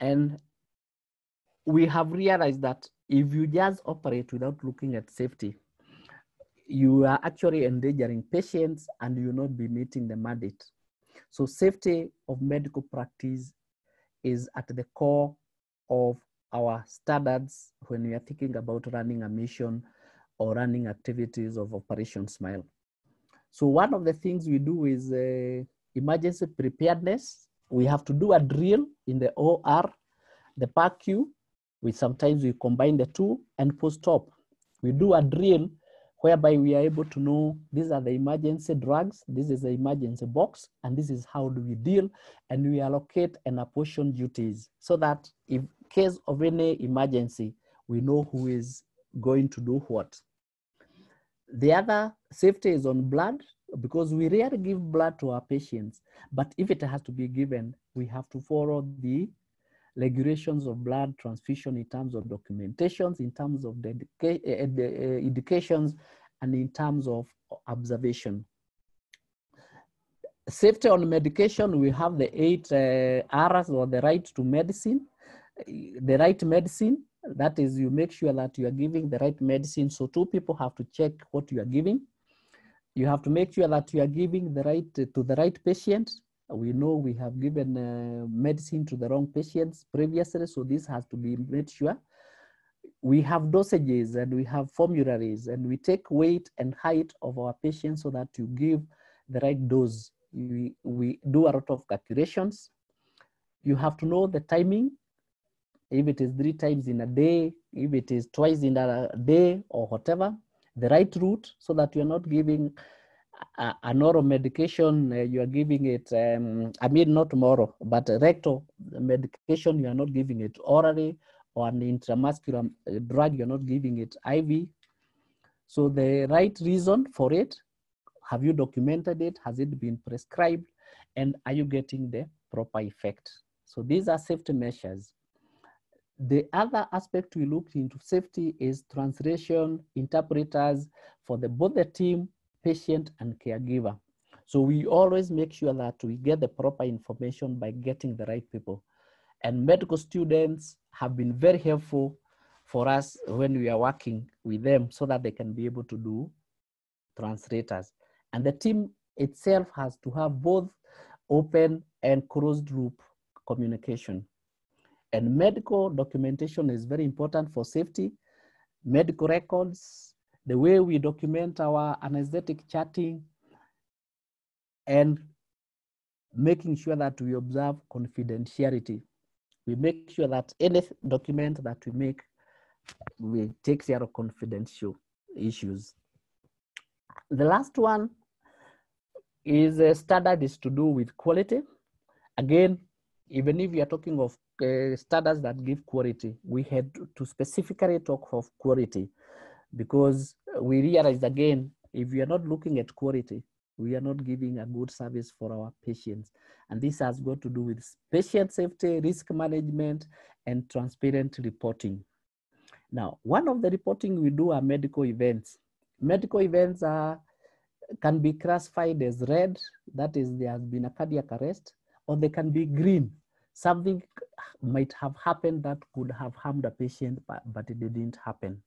And we have realized that if you just operate without looking at safety, you are actually endangering patients and you will not be meeting the mandate. So safety of medical practice is at the core of our standards when we are thinking about running a mission or running activities of Operation Smile. So one of the things we do is emergency preparedness. We have to do a drill in the OR, the PACU. We sometimes we combine the two, and post-op. We do a drill whereby we are able to know these are the emergency drugs, this is the emergency box, and this is how do we deal, and we allocate and apportion duties so that in case of any emergency, we know who is going to do what. The other safety is on blood, because we rarely give blood to our patients, but if it has to be given, we have to follow the regulations of blood transfusion in terms of documentations, in terms of the indications, and in terms of observation. Safety on medication, we have the 8 R's or the right to medicine. The right medicine, that is you make sure that you are giving the right medicine. So two people have to check what you are giving. You have to make sure that you are giving the right to the right patient. We know we have given medicine to the wrong patients previously, so this has to be made sure. We have dosages and we have formularies, and we take weight and height of our patients so that you give the right dose. We do a lot of calculations. You have to know the timing, if it is 3 times in a day, if it is 2 times in a day or whatever, the right route so that you're not giving an oral medication, you are giving it, I mean not oral, but rectal medication, you are not giving it orally, or an intramuscular drug, you are not giving it IV. So the right reason for it, have you documented it? Has it been prescribed? And are you getting the proper effect? So these are safety measures. The other aspect we looked into safety is translation interpreters for both the team, patient, and caregiver. So we always make sure that we get the proper information by getting the right people. And medical students have been very helpful for us when we are working with them so that they can be able to do translators. And the team itself has to have both open and closed loop communication. And medical documentation is very important for safety. Medical records, the way we document our anesthetic charting, and making sure that we observe confidentiality. We make sure that any document that we make will take care of confidential issues. The last one is a standard is to do with quality. Again, even if we are talking of standards that give quality, we had to specifically talk of quality because we realized again, if we are not looking at quality, we are not giving a good service for our patients. And this has got to do with patient safety, risk management, and transparent reporting. Now, one of the reporting we do are medical events. Medical events can be classified as red, that is, there has been a cardiac arrest, or they can be green. Something might have happened that could have harmed a patient, but it didn't happen.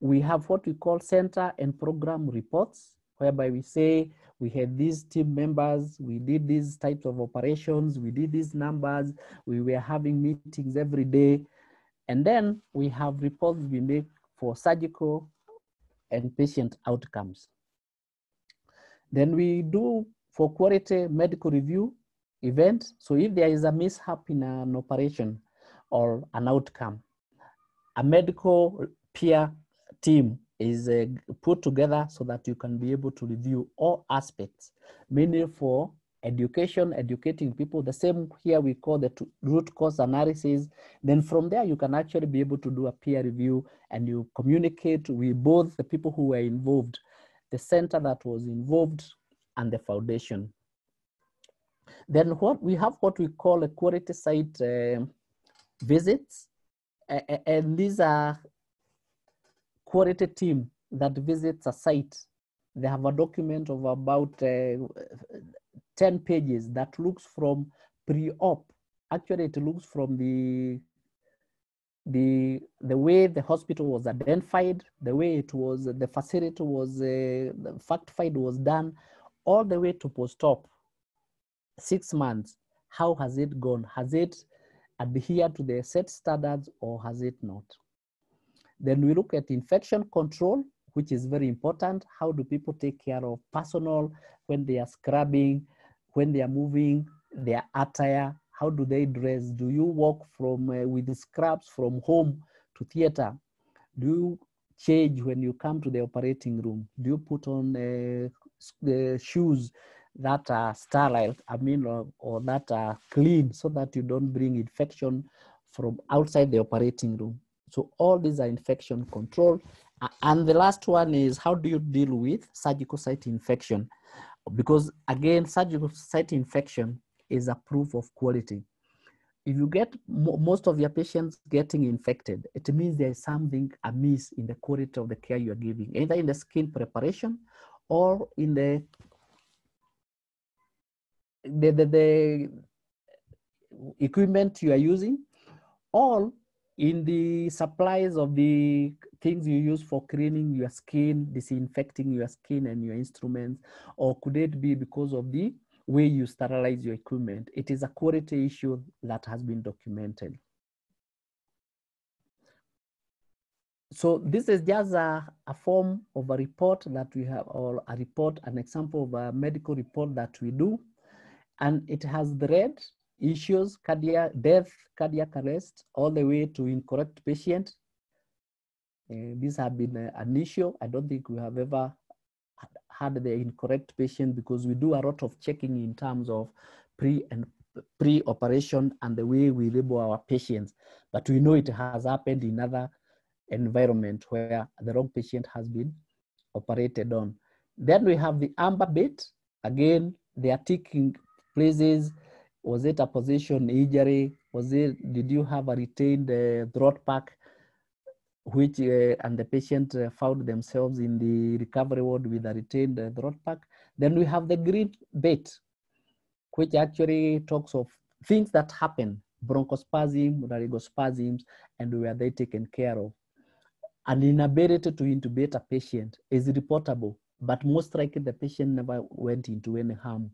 We have what we call center and program reports, whereby we say, we had these team members, we did these types of operations, we did these numbers, we were having meetings every day. And then we have reports we make for surgical and patient outcomes. Then we do for quality medical review event. So if there is a mishap in an operation or an outcome, a medical peer team is put together so that you can be able to review all aspects, mainly for education, educating people. The same here we call the root cause analysis. Then from there, you can actually be able to do a peer review and you communicate with both the people who were involved, the center that was involved, and the foundation. Then what we have what we call a quality site visits. And these are quality team that visits a site. They have a document of about 10 pages that looks from pre-op. Actually, it looks from the way the hospital was identified, the way it was, the facility was, the fact find was done, all the way to post-op. 6 months, how has it gone? Has it adhered to the set standards or has it not? Then we look at infection control, which is very important. How do people take care of personal when they are scrubbing, when they are moving, their attire? How do they dress? Do you walk from with the scrubs from home to theater? Do you change when you come to the operating room? Do you put on the shoes that are sterile, I mean, or that are clean so that you don't bring infection from outside the operating room? So all these are infection control. And the last one is how do you deal with surgical site infection? Because again, surgical site infection is a proof of quality. If you get most of your patients getting infected, it means there is something amiss in the quality of the care you are giving, either in the skin preparation or in the equipment you are using, or in the supplies of the things you use for cleaning your skin, disinfecting your skin and your instruments, or could it be because of the way you sterilize your equipment? It is a quality issue that has been documented. So this is just a form of a report that we have, or a report, an example of a medical report that we do. And it has the red issues, cardiac death, cardiac arrest, all the way to incorrect patient. These have been an issue. I don't think we have ever had the incorrect patient because we do a lot of checking in terms of pre-operation and the way we label our patients. But we know it has happened in other environment where the wrong patient has been operated on. Then we have the amber bit. Again, they are taking places Was it a position injury? Did you have a retained throat pack, which and the patient found themselves in the recovery ward with a retained throat pack? Then we have the green bait, which actually talks of things that happen, bronchospasm, laryngospasms, and were they taken care of. An inability to intubate a patient is reportable, but most likely the patient never went into any harm.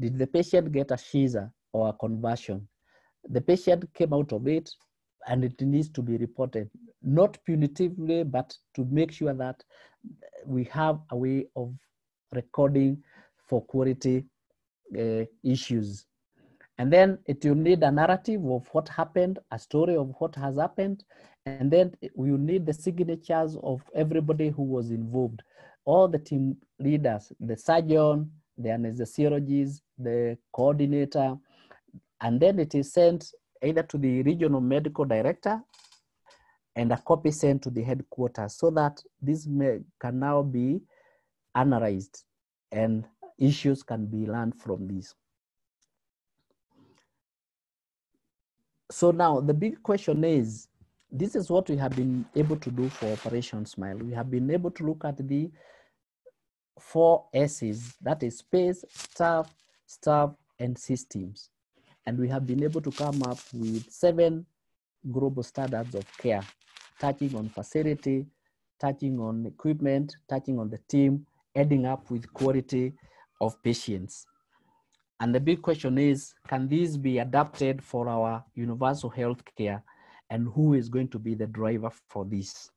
Did the patient get a seizure or a convulsion? The patient came out of it, and it needs to be reported, not punitively, but to make sure that we have a way of recording for quality issues. And then it will need a narrative of what happened, a story of what has happened, and then we will need the signatures of everybody who was involved, all the team leaders, the surgeon, the anesthesiologist, the coordinator, and then it is sent either to the regional medical director and a copy sent to the headquarters so that this can now be analyzed and issues can be learned from this. So now the big question is, this is what we have been able to do for Operation Smile. We have been able to look at the 4 S's, that is space, staff, and systems. And we have been able to come up with 7 global standards of care, touching on facility, touching on equipment, touching on the team, ending up with quality of patients. And the big question is, can these be adapted for our universal healthcare, and who is going to be the driver for this?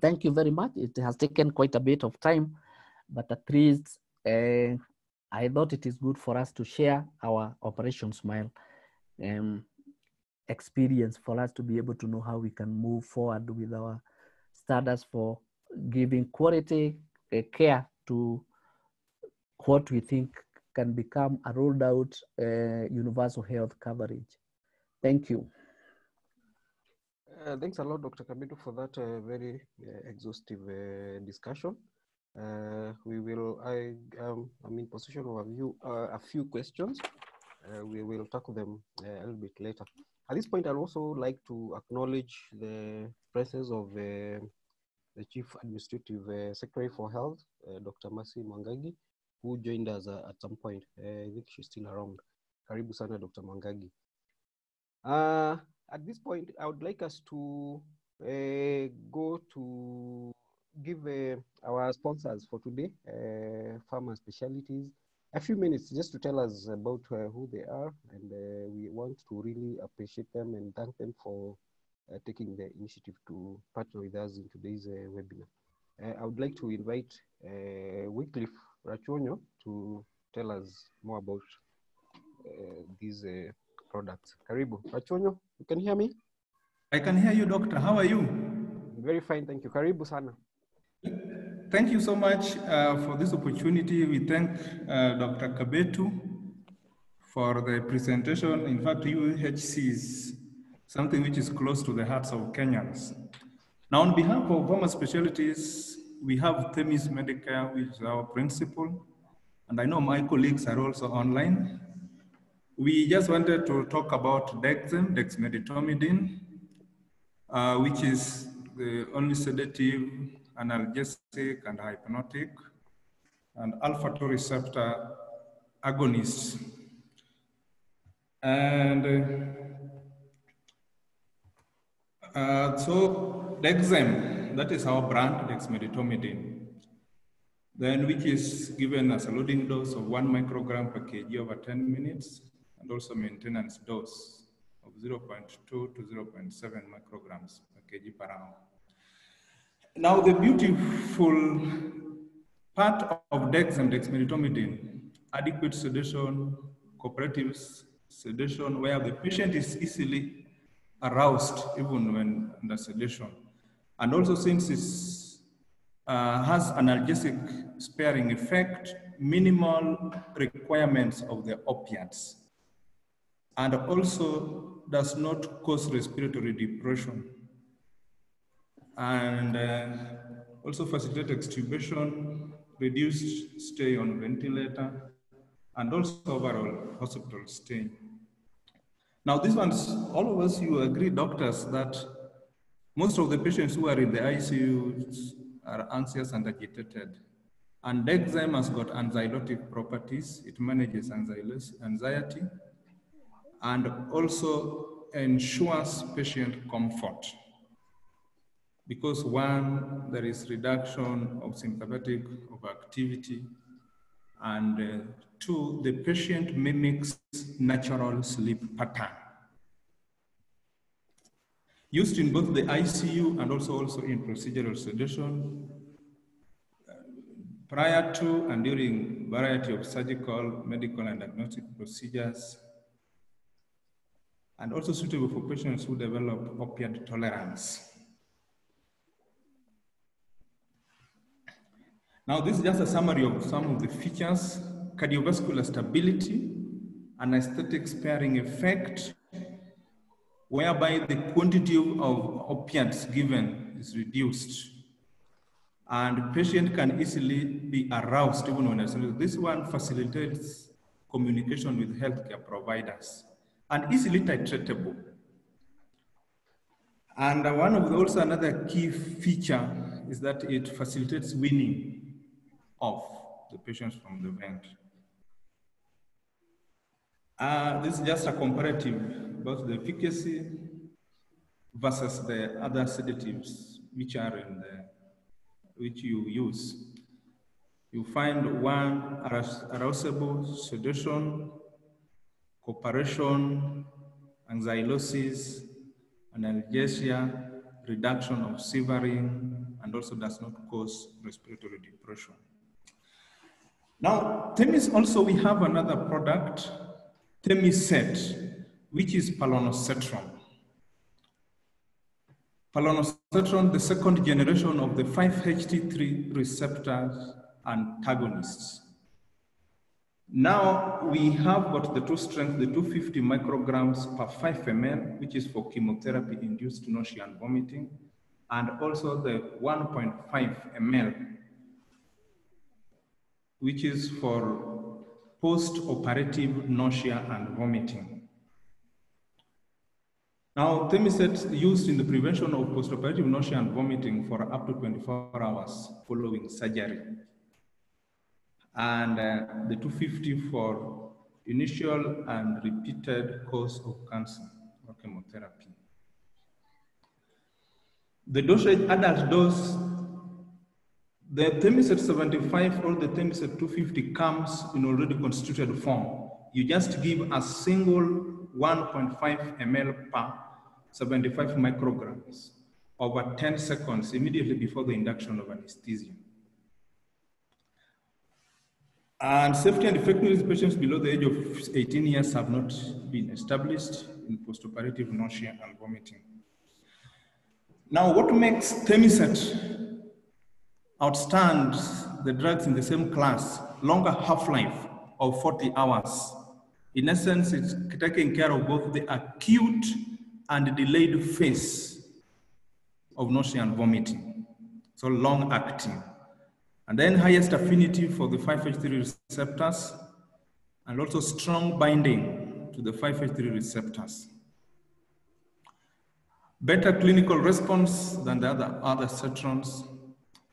Thank you very much. It has taken quite a bit of time, but at least I thought it is good for us to share our Operation Smile experience for us to be able to know how we can move forward with our standards for giving quality care to what we think can become a rolled out universal health coverage. Thank you. Thanks a lot, Dr. Kabetu, for that very exhaustive discussion. I'm in possession of a few questions. We will tackle them a little bit later. At this point, I'd also like to acknowledge the presence of the Chief Administrative Secretary for Health, Dr. Masi Mwangangi, who joined us at some point. I think she's still around. Karibu sana, Dr. Mwangangi. At this point, I would like us to go to give our sponsors for today, BOMA Specialties, a few minutes just to tell us about who they are, and we want to really appreciate them and thank them for taking the initiative to partner with us in today's webinar. I would like to invite Wycliffe Rachuonyo to tell us more about these products. Karibu. Rachuonyo, you can hear me? I can hear you, doctor. How are you? Very fine, thank you. Karibu sana. Thank you so much for this opportunity. We thank Dr. Kabetu for the presentation. In fact, UHC is something which is close to the hearts of Kenyans. Now, on behalf of BOMA Specialties, we have Themis Medicare, which is our principal. And I know my colleagues are also online. We just wanted to talk about Dexmedetomidine, which is the only sedative, analgesic, and hypnotic, and alpha-2 receptor agonists. And so Dexem, that is our brand, Dexmedetomidine, then which is given as a loading dose of 1 microgram per kg over 10 minutes. And also maintenance dose of 0.2 to 0.7 micrograms per kg per hour. Now, the beautiful part of Dex and Dexmedetomidine, adequate sedation, cooperative sedation, where the patient is easily aroused even when under sedation. And also, since it has analgesic sparing effect, minimal requirements of the opiates, and also does not cause respiratory depression, and also facilitate extubation, reduced stay on ventilator, and also overall hospital stay. Now these ones, all of us, you agree, doctors, that most of the patients who are in the ICUs are anxious and agitated. And Dexam has got anxiolytic properties. It manages anxiety and also ensures patient comfort. Because one, there is reduction of sympathetic overactivity, and two, the patient mimics natural sleep pattern. Used in both the ICU and also in procedural sedation, prior to and during variety of surgical, medical, and diagnostic procedures, and also suitable for patients who develop opiate tolerance. Now, this is just a summary of some of the features: cardiovascular stability, anesthetic sparing effect, whereby the quantity of opiates given is reduced, and patient can easily be aroused even when asleep. This one facilitates communication with healthcare providers and easily titratable. And one of the, also another key feature is that it facilitates weaning of the patients from the vent. This is just a comparative about the efficacy versus the other sedatives which are in the which you use. You find one, arousable sedation, cooperation, anxiolysis, analgesia, reduction of shivering, and also does not cause respiratory depression. Now, Themis also, we have another product, Temiset, which is palonosetron. Palonosetron, the second generation of the 5-HT3 receptors antagonists. Now we have got the two strengths, the 250 micrograms per 5 ml, which is for chemotherapy-induced nausea and vomiting, and also the 1.5 ml, which is for post-operative nausea and vomiting. Now, Temiset is used in the prevention of postoperative nausea and vomiting for up to 24 hours following surgery. And the 250 for initial and repeated cause of cancer or chemotherapy. The dosage, adult dose, the Temiset 75 or the Temiset 250 comes in already constituted form. You just give a single 1.5 ml per 75 micrograms over 10 seconds immediately before the induction of anesthesia. And safety and effectiveness in patients below the age of 18 years have not been established in postoperative nausea and vomiting. Now, what makes Temiset outstand the drugs in the same class? Longer half-life of 40 hours. In essence, it's taking care of both the acute and delayed phase of nausea and vomiting. So long acting. And then highest affinity for the 5-HT3 receptors and also strong binding to the 5-HT3 receptors. Better clinical response than the other setrons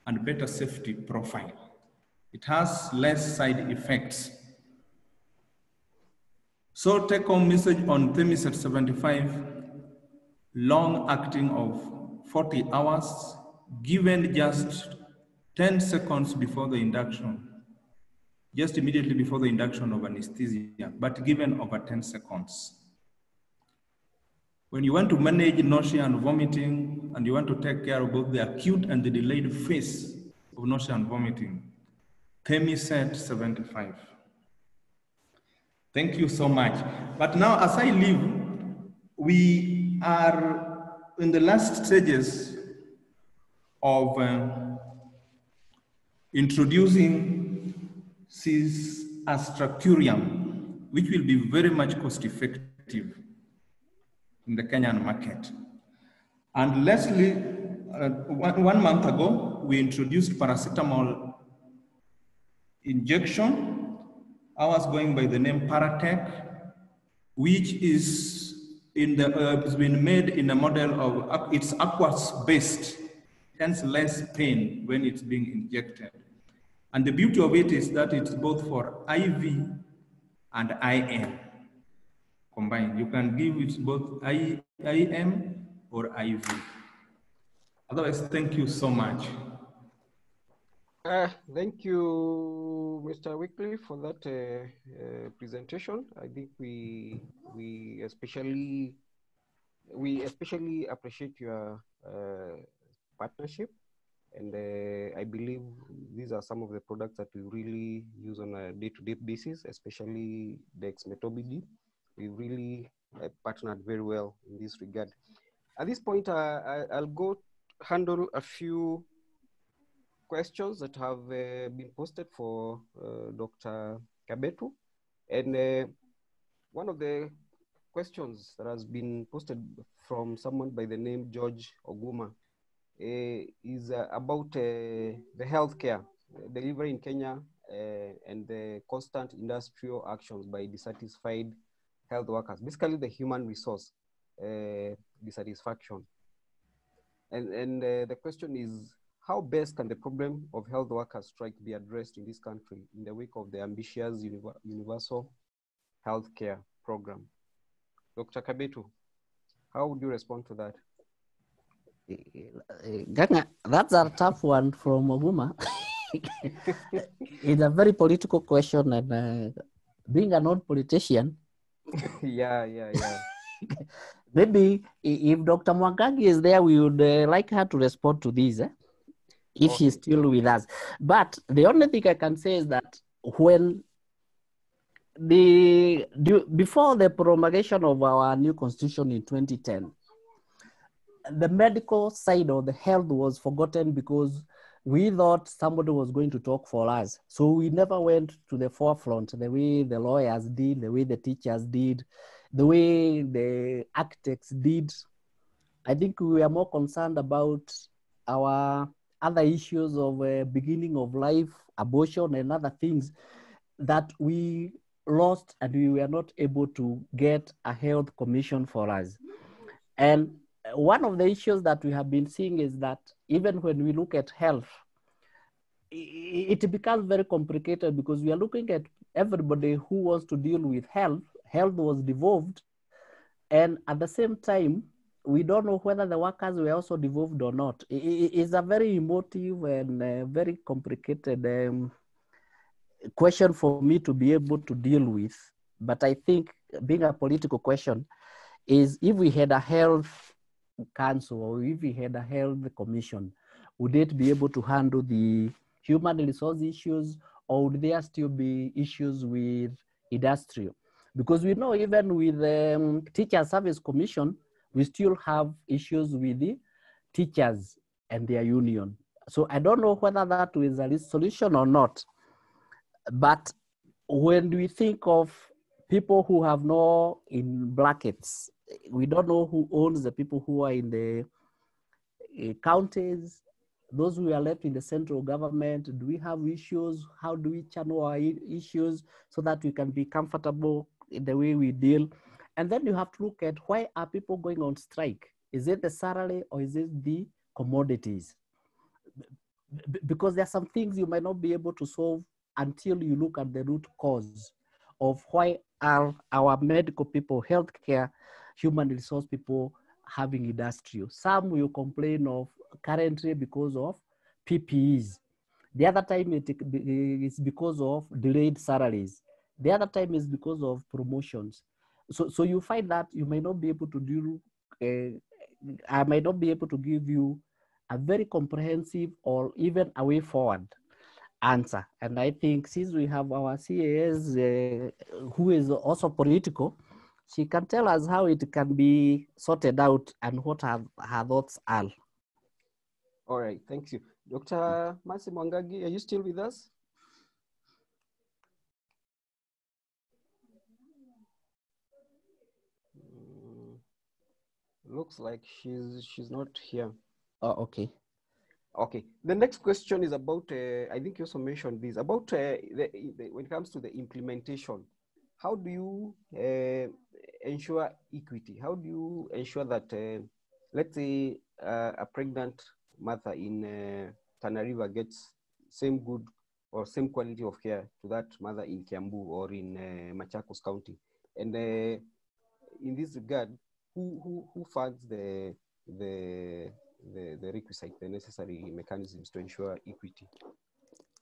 and better safety profile. It has less side effects. So take-home message on Temiset 75, long acting of 40 hours, given just 10 seconds before the induction, just immediately before the induction of anesthesia, but given over 10 seconds. When you want to manage nausea and vomiting, and you want to take care of both the acute and the delayed phase of nausea and vomiting, Temiset 75. Thank you so much. But now, as I leave, we are in the last stages of introducing Cis astracurium, which will be very much cost effective in the Kenyan market. And lastly, 1 month ago, we introduced paracetamol injection ours going by the name Paratech, which is in the, has been made in a model of, it's aqueous-based, hence less pain when it's being injected. And the beauty of it is that it's both for IV and IM combined. You can give it both IM or IV. Otherwise, thank you so much. Thank you, Mr. Wycliffe, for that presentation. I think we especially appreciate your partnership, and I believe these are some of the products that we really use on a day-to-day basis, especially dexmedetomidine. We really partnered very well in this regard. At this point, I'll go handle a few questions that have been posted for Dr. Kabetu. And one of the questions that has been posted from someone by the name George Oguma is about the healthcare delivery in Kenya and the constant industrial actions by dissatisfied health workers, basically the human resource dissatisfaction. And the question is, how best can the problem of health workers' strike be addressed in this country in the wake of the ambitious universal healthcare program? Dr. Kabetu, how would you respond to that? That's a tough one from Oguma. It's a very political question, and being a non-politician, yeah. Maybe if Dr. Mwangangi is there, we would like her to respond to this, if she's still with us. But the only thing I can say is that when before the promulgation of our new constitution in 2010, the medical side of the health was forgotten because we thought somebody was going to talk for us. So we never went to the forefront the way the lawyers did, the way the teachers did, the way the architects did. I think we are more concerned about our other issues of beginning of life, abortion, and other things that we lost, and we were not able to get a health commission for us. And one of the issues that we have been seeing is that even when we look at health, it becomes very complicated because we are looking at everybody who wants to deal with health. Health was devolved, and at the same time, we don't know whether the workers were also devolved or not. It's a very emotive and very complicated question for me to be able to deal with. But I think being a political question is, if we had a health council or if we had a health commission, would it be able to handle the human resource issues, or would there still be issues with industry? Because we know even with the teacher service commission, we still have issues with the teachers and their union. So I don't know whether that is a solution or not. But when we think of people who have no, in brackets, we don't know who owns the people who are in the counties, those who are left in the central government. Do we have issues? How do we channel our issues so that we can be comfortable in the way we deal? And then you have to look at, why are people going on strike? Is it the salary, or is it the commodities? Because there are some things you might not be able to solve until you look at the root cause of why are our medical people, healthcare, human resource people having industrial. Some will complain of currently because of PPEs. The other time it's because of delayed salaries. The other time is because of promotions. So you find that you may not be able to do, I might not be able to give you a very comprehensive or even a way forward answer. And I think since we have our CAS, who is also political, she can tell us how it can be sorted out and what her thoughts are. All right, thank you. Dr. Masi Mwangangi, are you still with us? Looks like she's not here. Oh, okay. Okay, the next question is about, I think you also mentioned this, about when it comes to the implementation, how do you ensure equity? How do you ensure that, let's say, a pregnant mother in Tana River gets same good or same quality of care to that mother in Kiambu or in Machakos County? And in this regard, who funds the requisite, the necessary mechanisms to ensure equity?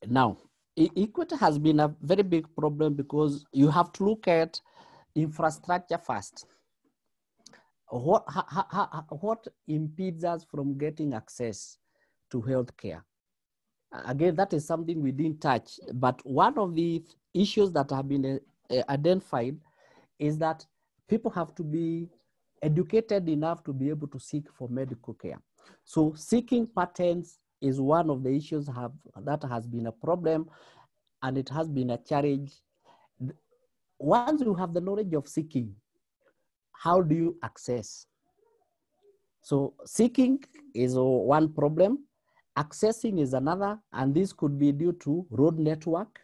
Now, equity has been a very big problem because you have to look at infrastructure first. What impedes us from getting access to healthcare? Again, that is something we didn't touch, but one of the issues that have been identified is that people have to be educated enough to be able to seek for medical care. So seeking patents is one of the issues that has been a problem, and it has been a challenge. Once you have the knowledge of seeking, how do you access? So seeking is one problem, accessing is another, and this could be due to road network.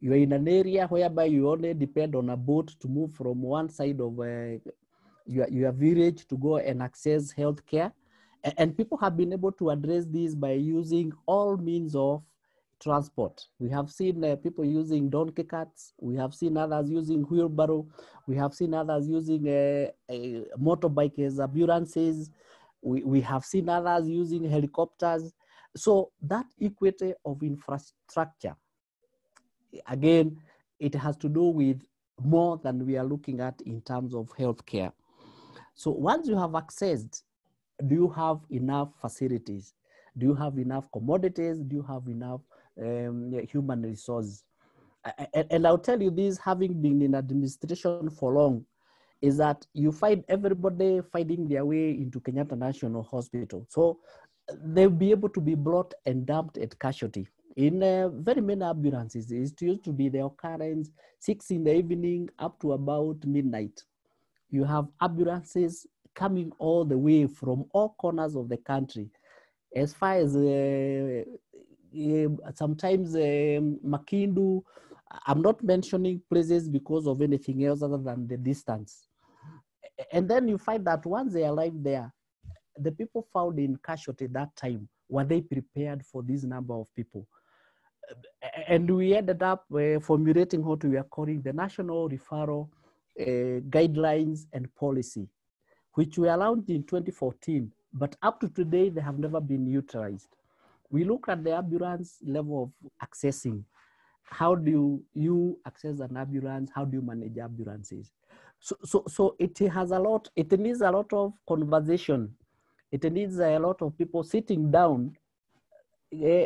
You're in an area whereby you only depend on a boat to move from one side of your village to go and access healthcare. And people have been able to address this by using all means of transport. We have seen people using donkey carts. We have seen others using wheelbarrow. We have seen others using motorbikes, ambulances. We have seen others using helicopters. So that equity of infrastructure, again, it has to do with more than we are looking at in terms of healthcare. So once you have accessed, do you have enough facilities? Do you have enough commodities? Do you have enough human resources? And I'll tell you this, having been in administration for long, is that you find everybody fighting their way into Kenyatta National Hospital. So they'll be able to be brought and dumped at casualty in very many ambulances. It used to be the occurrence 6 in the evening up to about midnight. You have ambulances coming all the way from all corners of the country, as far as sometimes Makindu. I'm not mentioning places because of anything else other than the distance. And then you find that once they arrive there, the people found in casualty that time, were they prepared for this number of people? And we ended up formulating what we are calling the national referral guidelines and policy, which were launched in 2014, but up to today, they have never been utilized. We look at the ambulance level of accessing. How do you access an ambulance? How do you manage ambulances? So it has a lot, it needs a lot of conversation. It needs a lot of people sitting down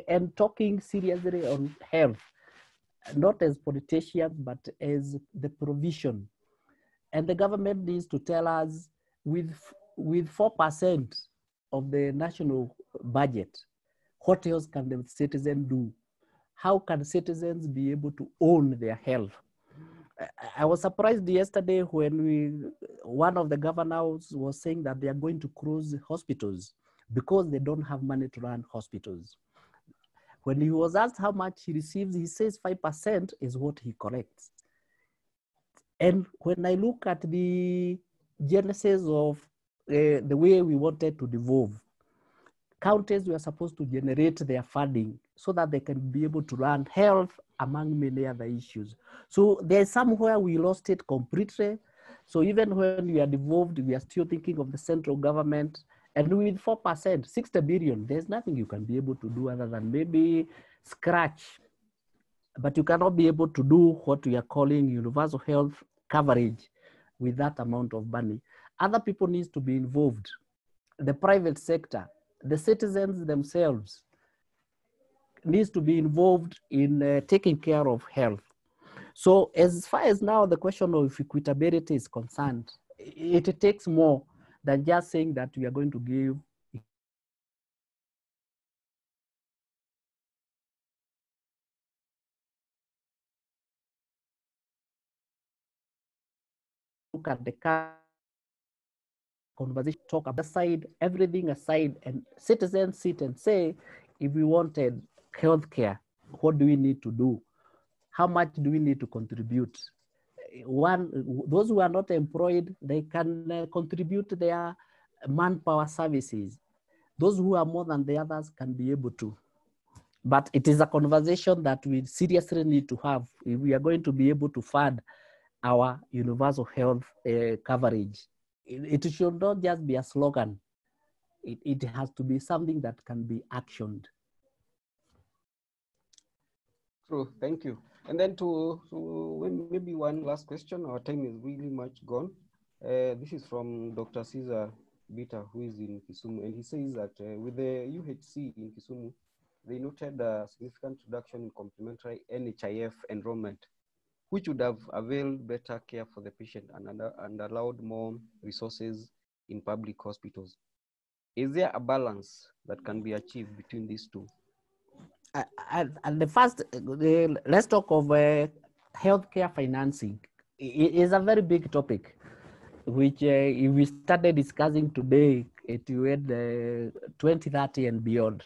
and talking seriously on health, not as politicians, but as the provision. And the government needs to tell us, with 4% of the national budget, what else can the citizen do? How can citizens be able to own their health? I was surprised yesterday when one of the governors was saying that they are going to close hospitals because they don't have money to run hospitals. When he was asked how much he receives, he says 5% is what he collects. And when I look at the genesis of the way we wanted to devolve, counties were supposed to generate their funding so that they can be able to run health, among many other issues. So there's somewhere we lost it completely. So even when we are devolved, we are still thinking of the central government. And with 4%, 60 billion, there's nothing you can be able to do other than maybe scratch. But you cannot be able to do what we are calling universal health coverage with that amount of money. Other people need to be involved. The private sector, the citizens themselves needs to be involved in taking care of health. So as far as now the question of equitability is concerned, it takes more than just saying that we are going to give look at the conversation, talk about the side, everything aside, and citizens sit and say, if we wanted healthcare, what do we need to do? How much do we need to contribute? Those who are not employed, they can contribute their manpower services. Those who are more than the others can be able to. But it is a conversation that we seriously need to have if we are going to be able to fund our universal health coverage. It should not just be a slogan. It has to be something that can be actioned. True, thank you. And then to maybe one last question, our time is really much gone. This is from Dr. Cesar Bita, who is in Kisumu, and he says that with the UHC in Kisumu, they noted a significant reduction in complementary NHIF enrollment, which would have availed better care for the patient and allowed more resources in public hospitals. Is there a balance that can be achieved between these two? And the first, let's talk of healthcare financing. It is a very big topic, which if we started discussing today, it went 2030 and beyond.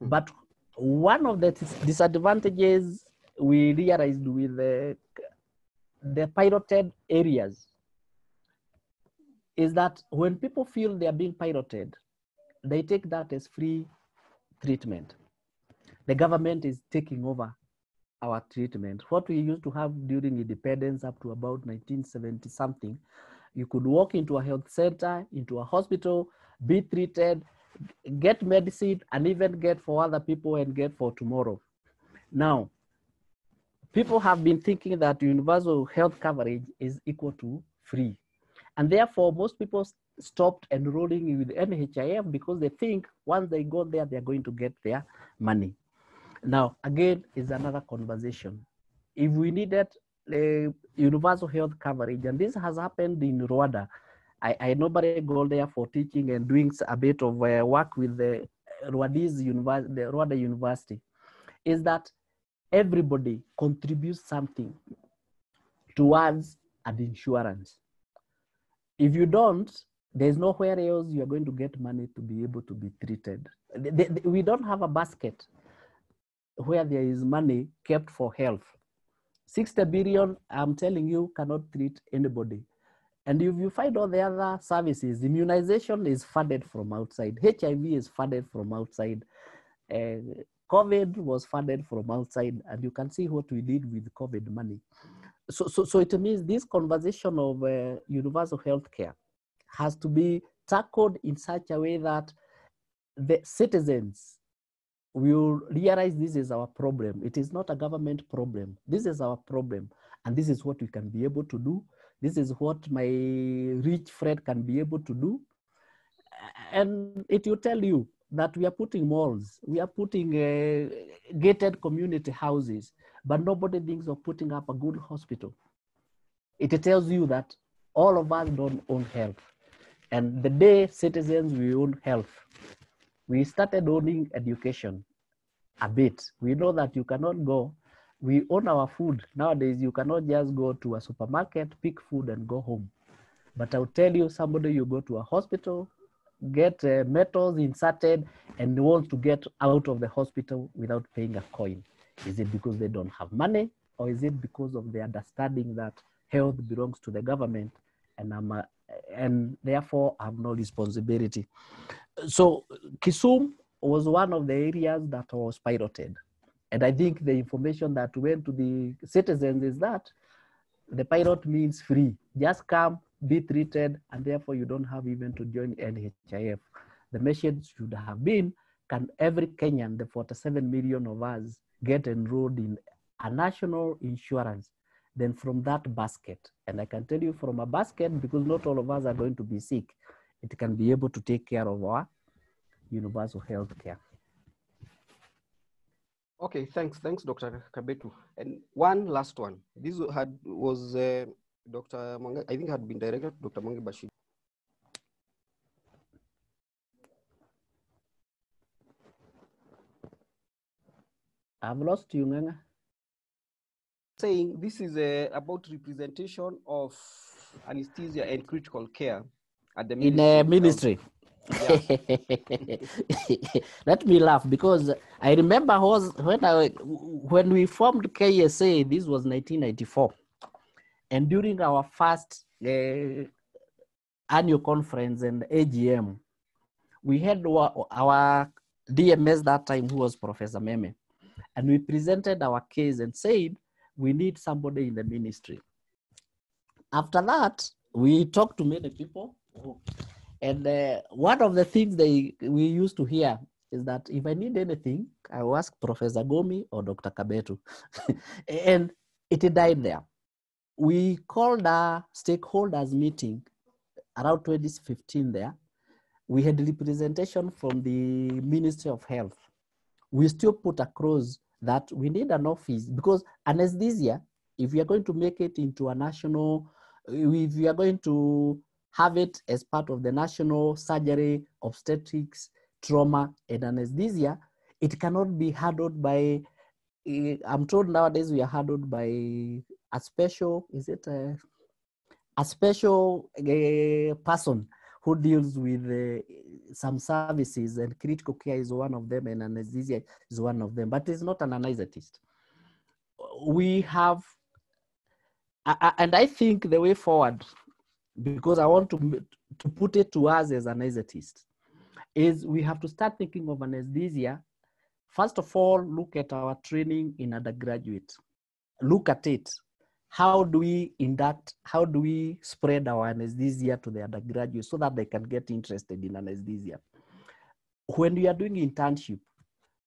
But one of the disadvantages we realized with the piloted areas is that when people feel they are being piloted, they take that as free treatment. The government is taking over our treatment. What we used to have during independence up to about 1970 something, you could walk into a health center, into a hospital, be treated, get medicine, and even get for other people and get for tomorrow. Now, people have been thinking that universal health coverage is equal to free. And therefore, most people stopped enrolling with NHIF because they think once they go there, they're going to get their money. Now, again, is another conversation. If we needed universal health coverage, and this has happened in Rwanda, I normally go there for teaching and doing a bit of work with the Rwanda University, is that everybody contributes something towards an insurance. If you don't, there's nowhere else you're going to get money to be able to be treated. We don't have a basket where there is money kept for health. 60 billion, I'm telling you, cannot treat anybody. And if you find all the other services, immunization is funded from outside. HIV is funded from outside. COVID was funded from outside. And you can see what we did with COVID money. So it means this conversation of universal healthcare has to be tackled in such a way that the citizens will realize this is our problem. It is not a government problem. This is our problem. And this is what we can be able to do. This is what my rich friend can be able to do. And it will tell you that we are putting malls, we are putting gated community houses, but nobody thinks of putting up a good hospital. It tells you that all of us don't own health. And the day citizens will own health, we started owning education a bit. We know that you cannot go. We own our food. Nowadays, you cannot just go to a supermarket, pick food and go home. But I'll tell you, somebody, you go to a hospital, get metals inserted and want to get out of the hospital without paying a coin. Is it because they don't have money, or is it because of the understanding that health belongs to the government and therefore I have no responsibility? So Kisumu was one of the areas that was piloted. And I think the information that went to the citizens is that the pilot means free. Just come, be treated, and therefore you don't have even to join NHIF. The message should have been, can every Kenyan, the 47 million of us, get enrolled in a national insurance, then from that basket. And I can tell you from a basket, because not all of us are going to be sick, it can be able to take care of our universal health care. Okay, thanks. Thanks, Dr. Kabetu. And one last one. This was Dr. Mwangangi, I think had been directed to Dr. Mwangangi Bashir. I've lost you, Nganga. Saying this is about representation of anesthesia and critical care at the ministry. In the ministry. Yeah. Let me laugh because I remember when we formed KSA, this was 1994. And during our first annual conference and AGM, we had our DMS that time, who was Professor Meme, and we presented our case and said, we need somebody in the ministry. After that, we talked to many people. And one of the things we used to hear is that if I need anything, I will ask Professor Gumi or Dr. Kabetu. And it died there. We called a stakeholders meeting around 2015 there. We had representation from the Ministry of Health. We still put across that we need an office because anesthesia, if we are going to make it into a national, if we are going to have it as part of the national surgery, obstetrics, trauma, and anesthesia, it cannot be handled by, I'm told nowadays we are handled by a special, is it a special person who deals with some services, and critical care is one of them, and anesthesia is one of them, but it's not an anesthetist. We have, and I think the way forward, because I want to put it to us as anesthetists, is we have to start thinking of anesthesia. First of all, look at our training in undergraduate. Look at it. How do we induct, how do we spread our anesthesia to the undergraduate so that they can get interested in anesthesia? When we are doing internship,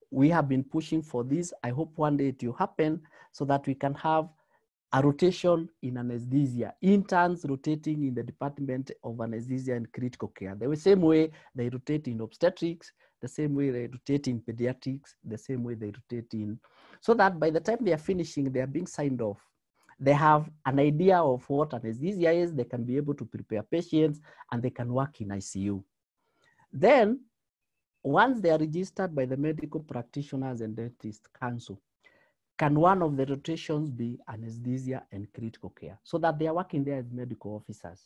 we have been pushing for this. I hope one day it will happen so that we can have a rotation in anesthesia, interns rotating in the Department of Anesthesia and Critical Care. The same way they rotate in obstetrics, the same way they rotate in pediatrics, the same way they rotate in, so that by the time they are finishing, they are being signed off. They have an idea of what anesthesia is, they can be able to prepare patients, and they can work in ICU. Then, once they are registered by the Medical Practitioners and Dentist Council, can one of the rotations be anesthesia and critical care, so that they are working there as medical officers.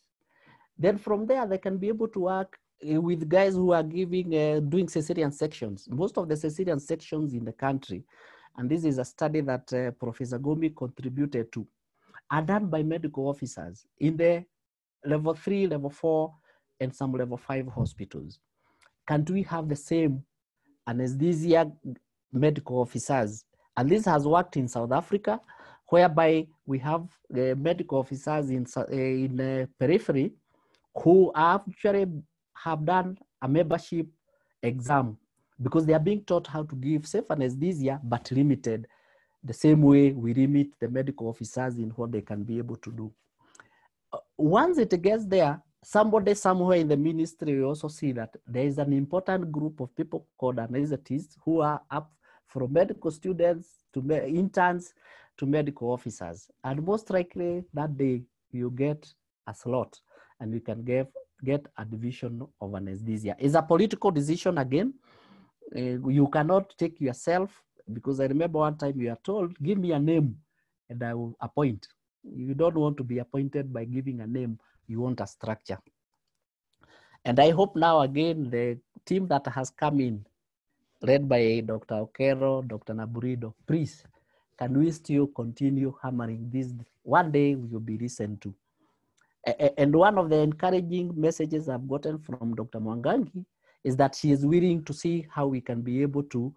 Then from there, they can be able to work with guys who are doing cesarean sections. Most of the cesarean sections in the country, and this is a study that Professor Gumi contributed to, are done by medical officers in the level 3, level 4, and some level 5 hospitals. Can't we have the same anesthesia medical officers? And this has worked in South Africa, whereby we have medical officers in the periphery who actually have done a membership exam because they are being taught how to give safe anesthesia, but limited, the same way we limit the medical officers in what they can be able to do. Once it gets there, somebody somewhere in the ministry will also see that there is an important group of people called anesthetists who are up from medical students to interns to medical officers. And most likely that day you get a slot and you can get a division of anesthesia. It's a political decision again. You cannot take yourself, because I remember one time you are told, give me a name and I will appoint. You don't want to be appointed by giving a name, you want a structure. And I hope now again, the team that has come in, led by Dr. Okero, Dr. Naburido, please, can we still continue hammering this? One day we will be listened to. And one of the encouraging messages I've gotten from Dr. Mwangangi is that she is willing to see how we can be able to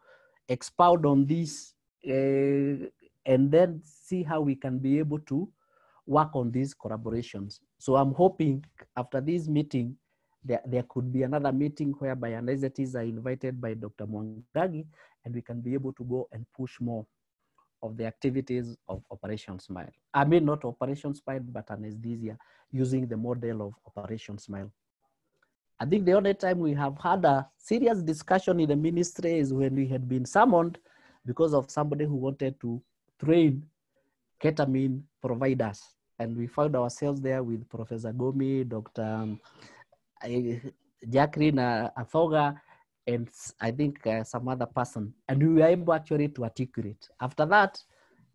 expound on this and then see how we can be able to work on these collaborations. So I'm hoping after this meeting, there could be another meeting whereby anesthetists are invited by Dr. Mwangangi, and we can be able to go and push more of the activities of Operation Smile. I mean, not Operation Smile, but anesthesia, using the model of Operation Smile. I think the only time we have had a serious discussion in the ministry is when we had been summoned because of somebody who wanted to train ketamine providers. And we found ourselves there with Professor Gumi, Dr. Jacqueline Athoga, and I think some other person. And we were able actually to articulate. After that,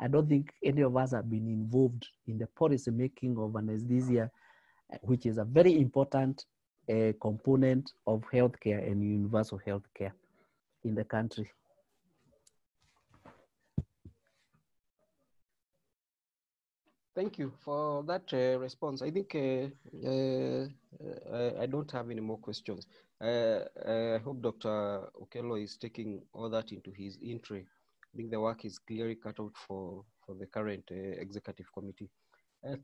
I don't think any of us have been involved in the policy making of anesthesia, which is a very important a component of healthcare and universal healthcare in the country. Thank you for that response. I think I don't have any more questions. I hope Dr. Okero is taking all that into his entry. I think the work is clearly cut out for the current executive committee.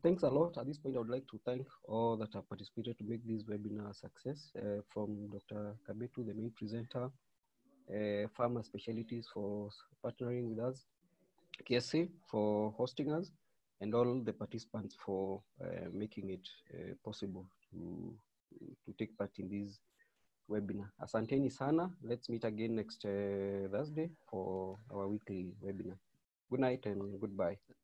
Thanks a lot. At this point, I would like to thank all that have participated to make this webinar a success, from Dr. Kabetu, the main presenter, Pharma Specialties for partnering with us, KSA for hosting us, and all the participants for making it possible to take part in this webinar. Asanteni sana. Let's meet again next Thursday for our weekly webinar. Good night and goodbye.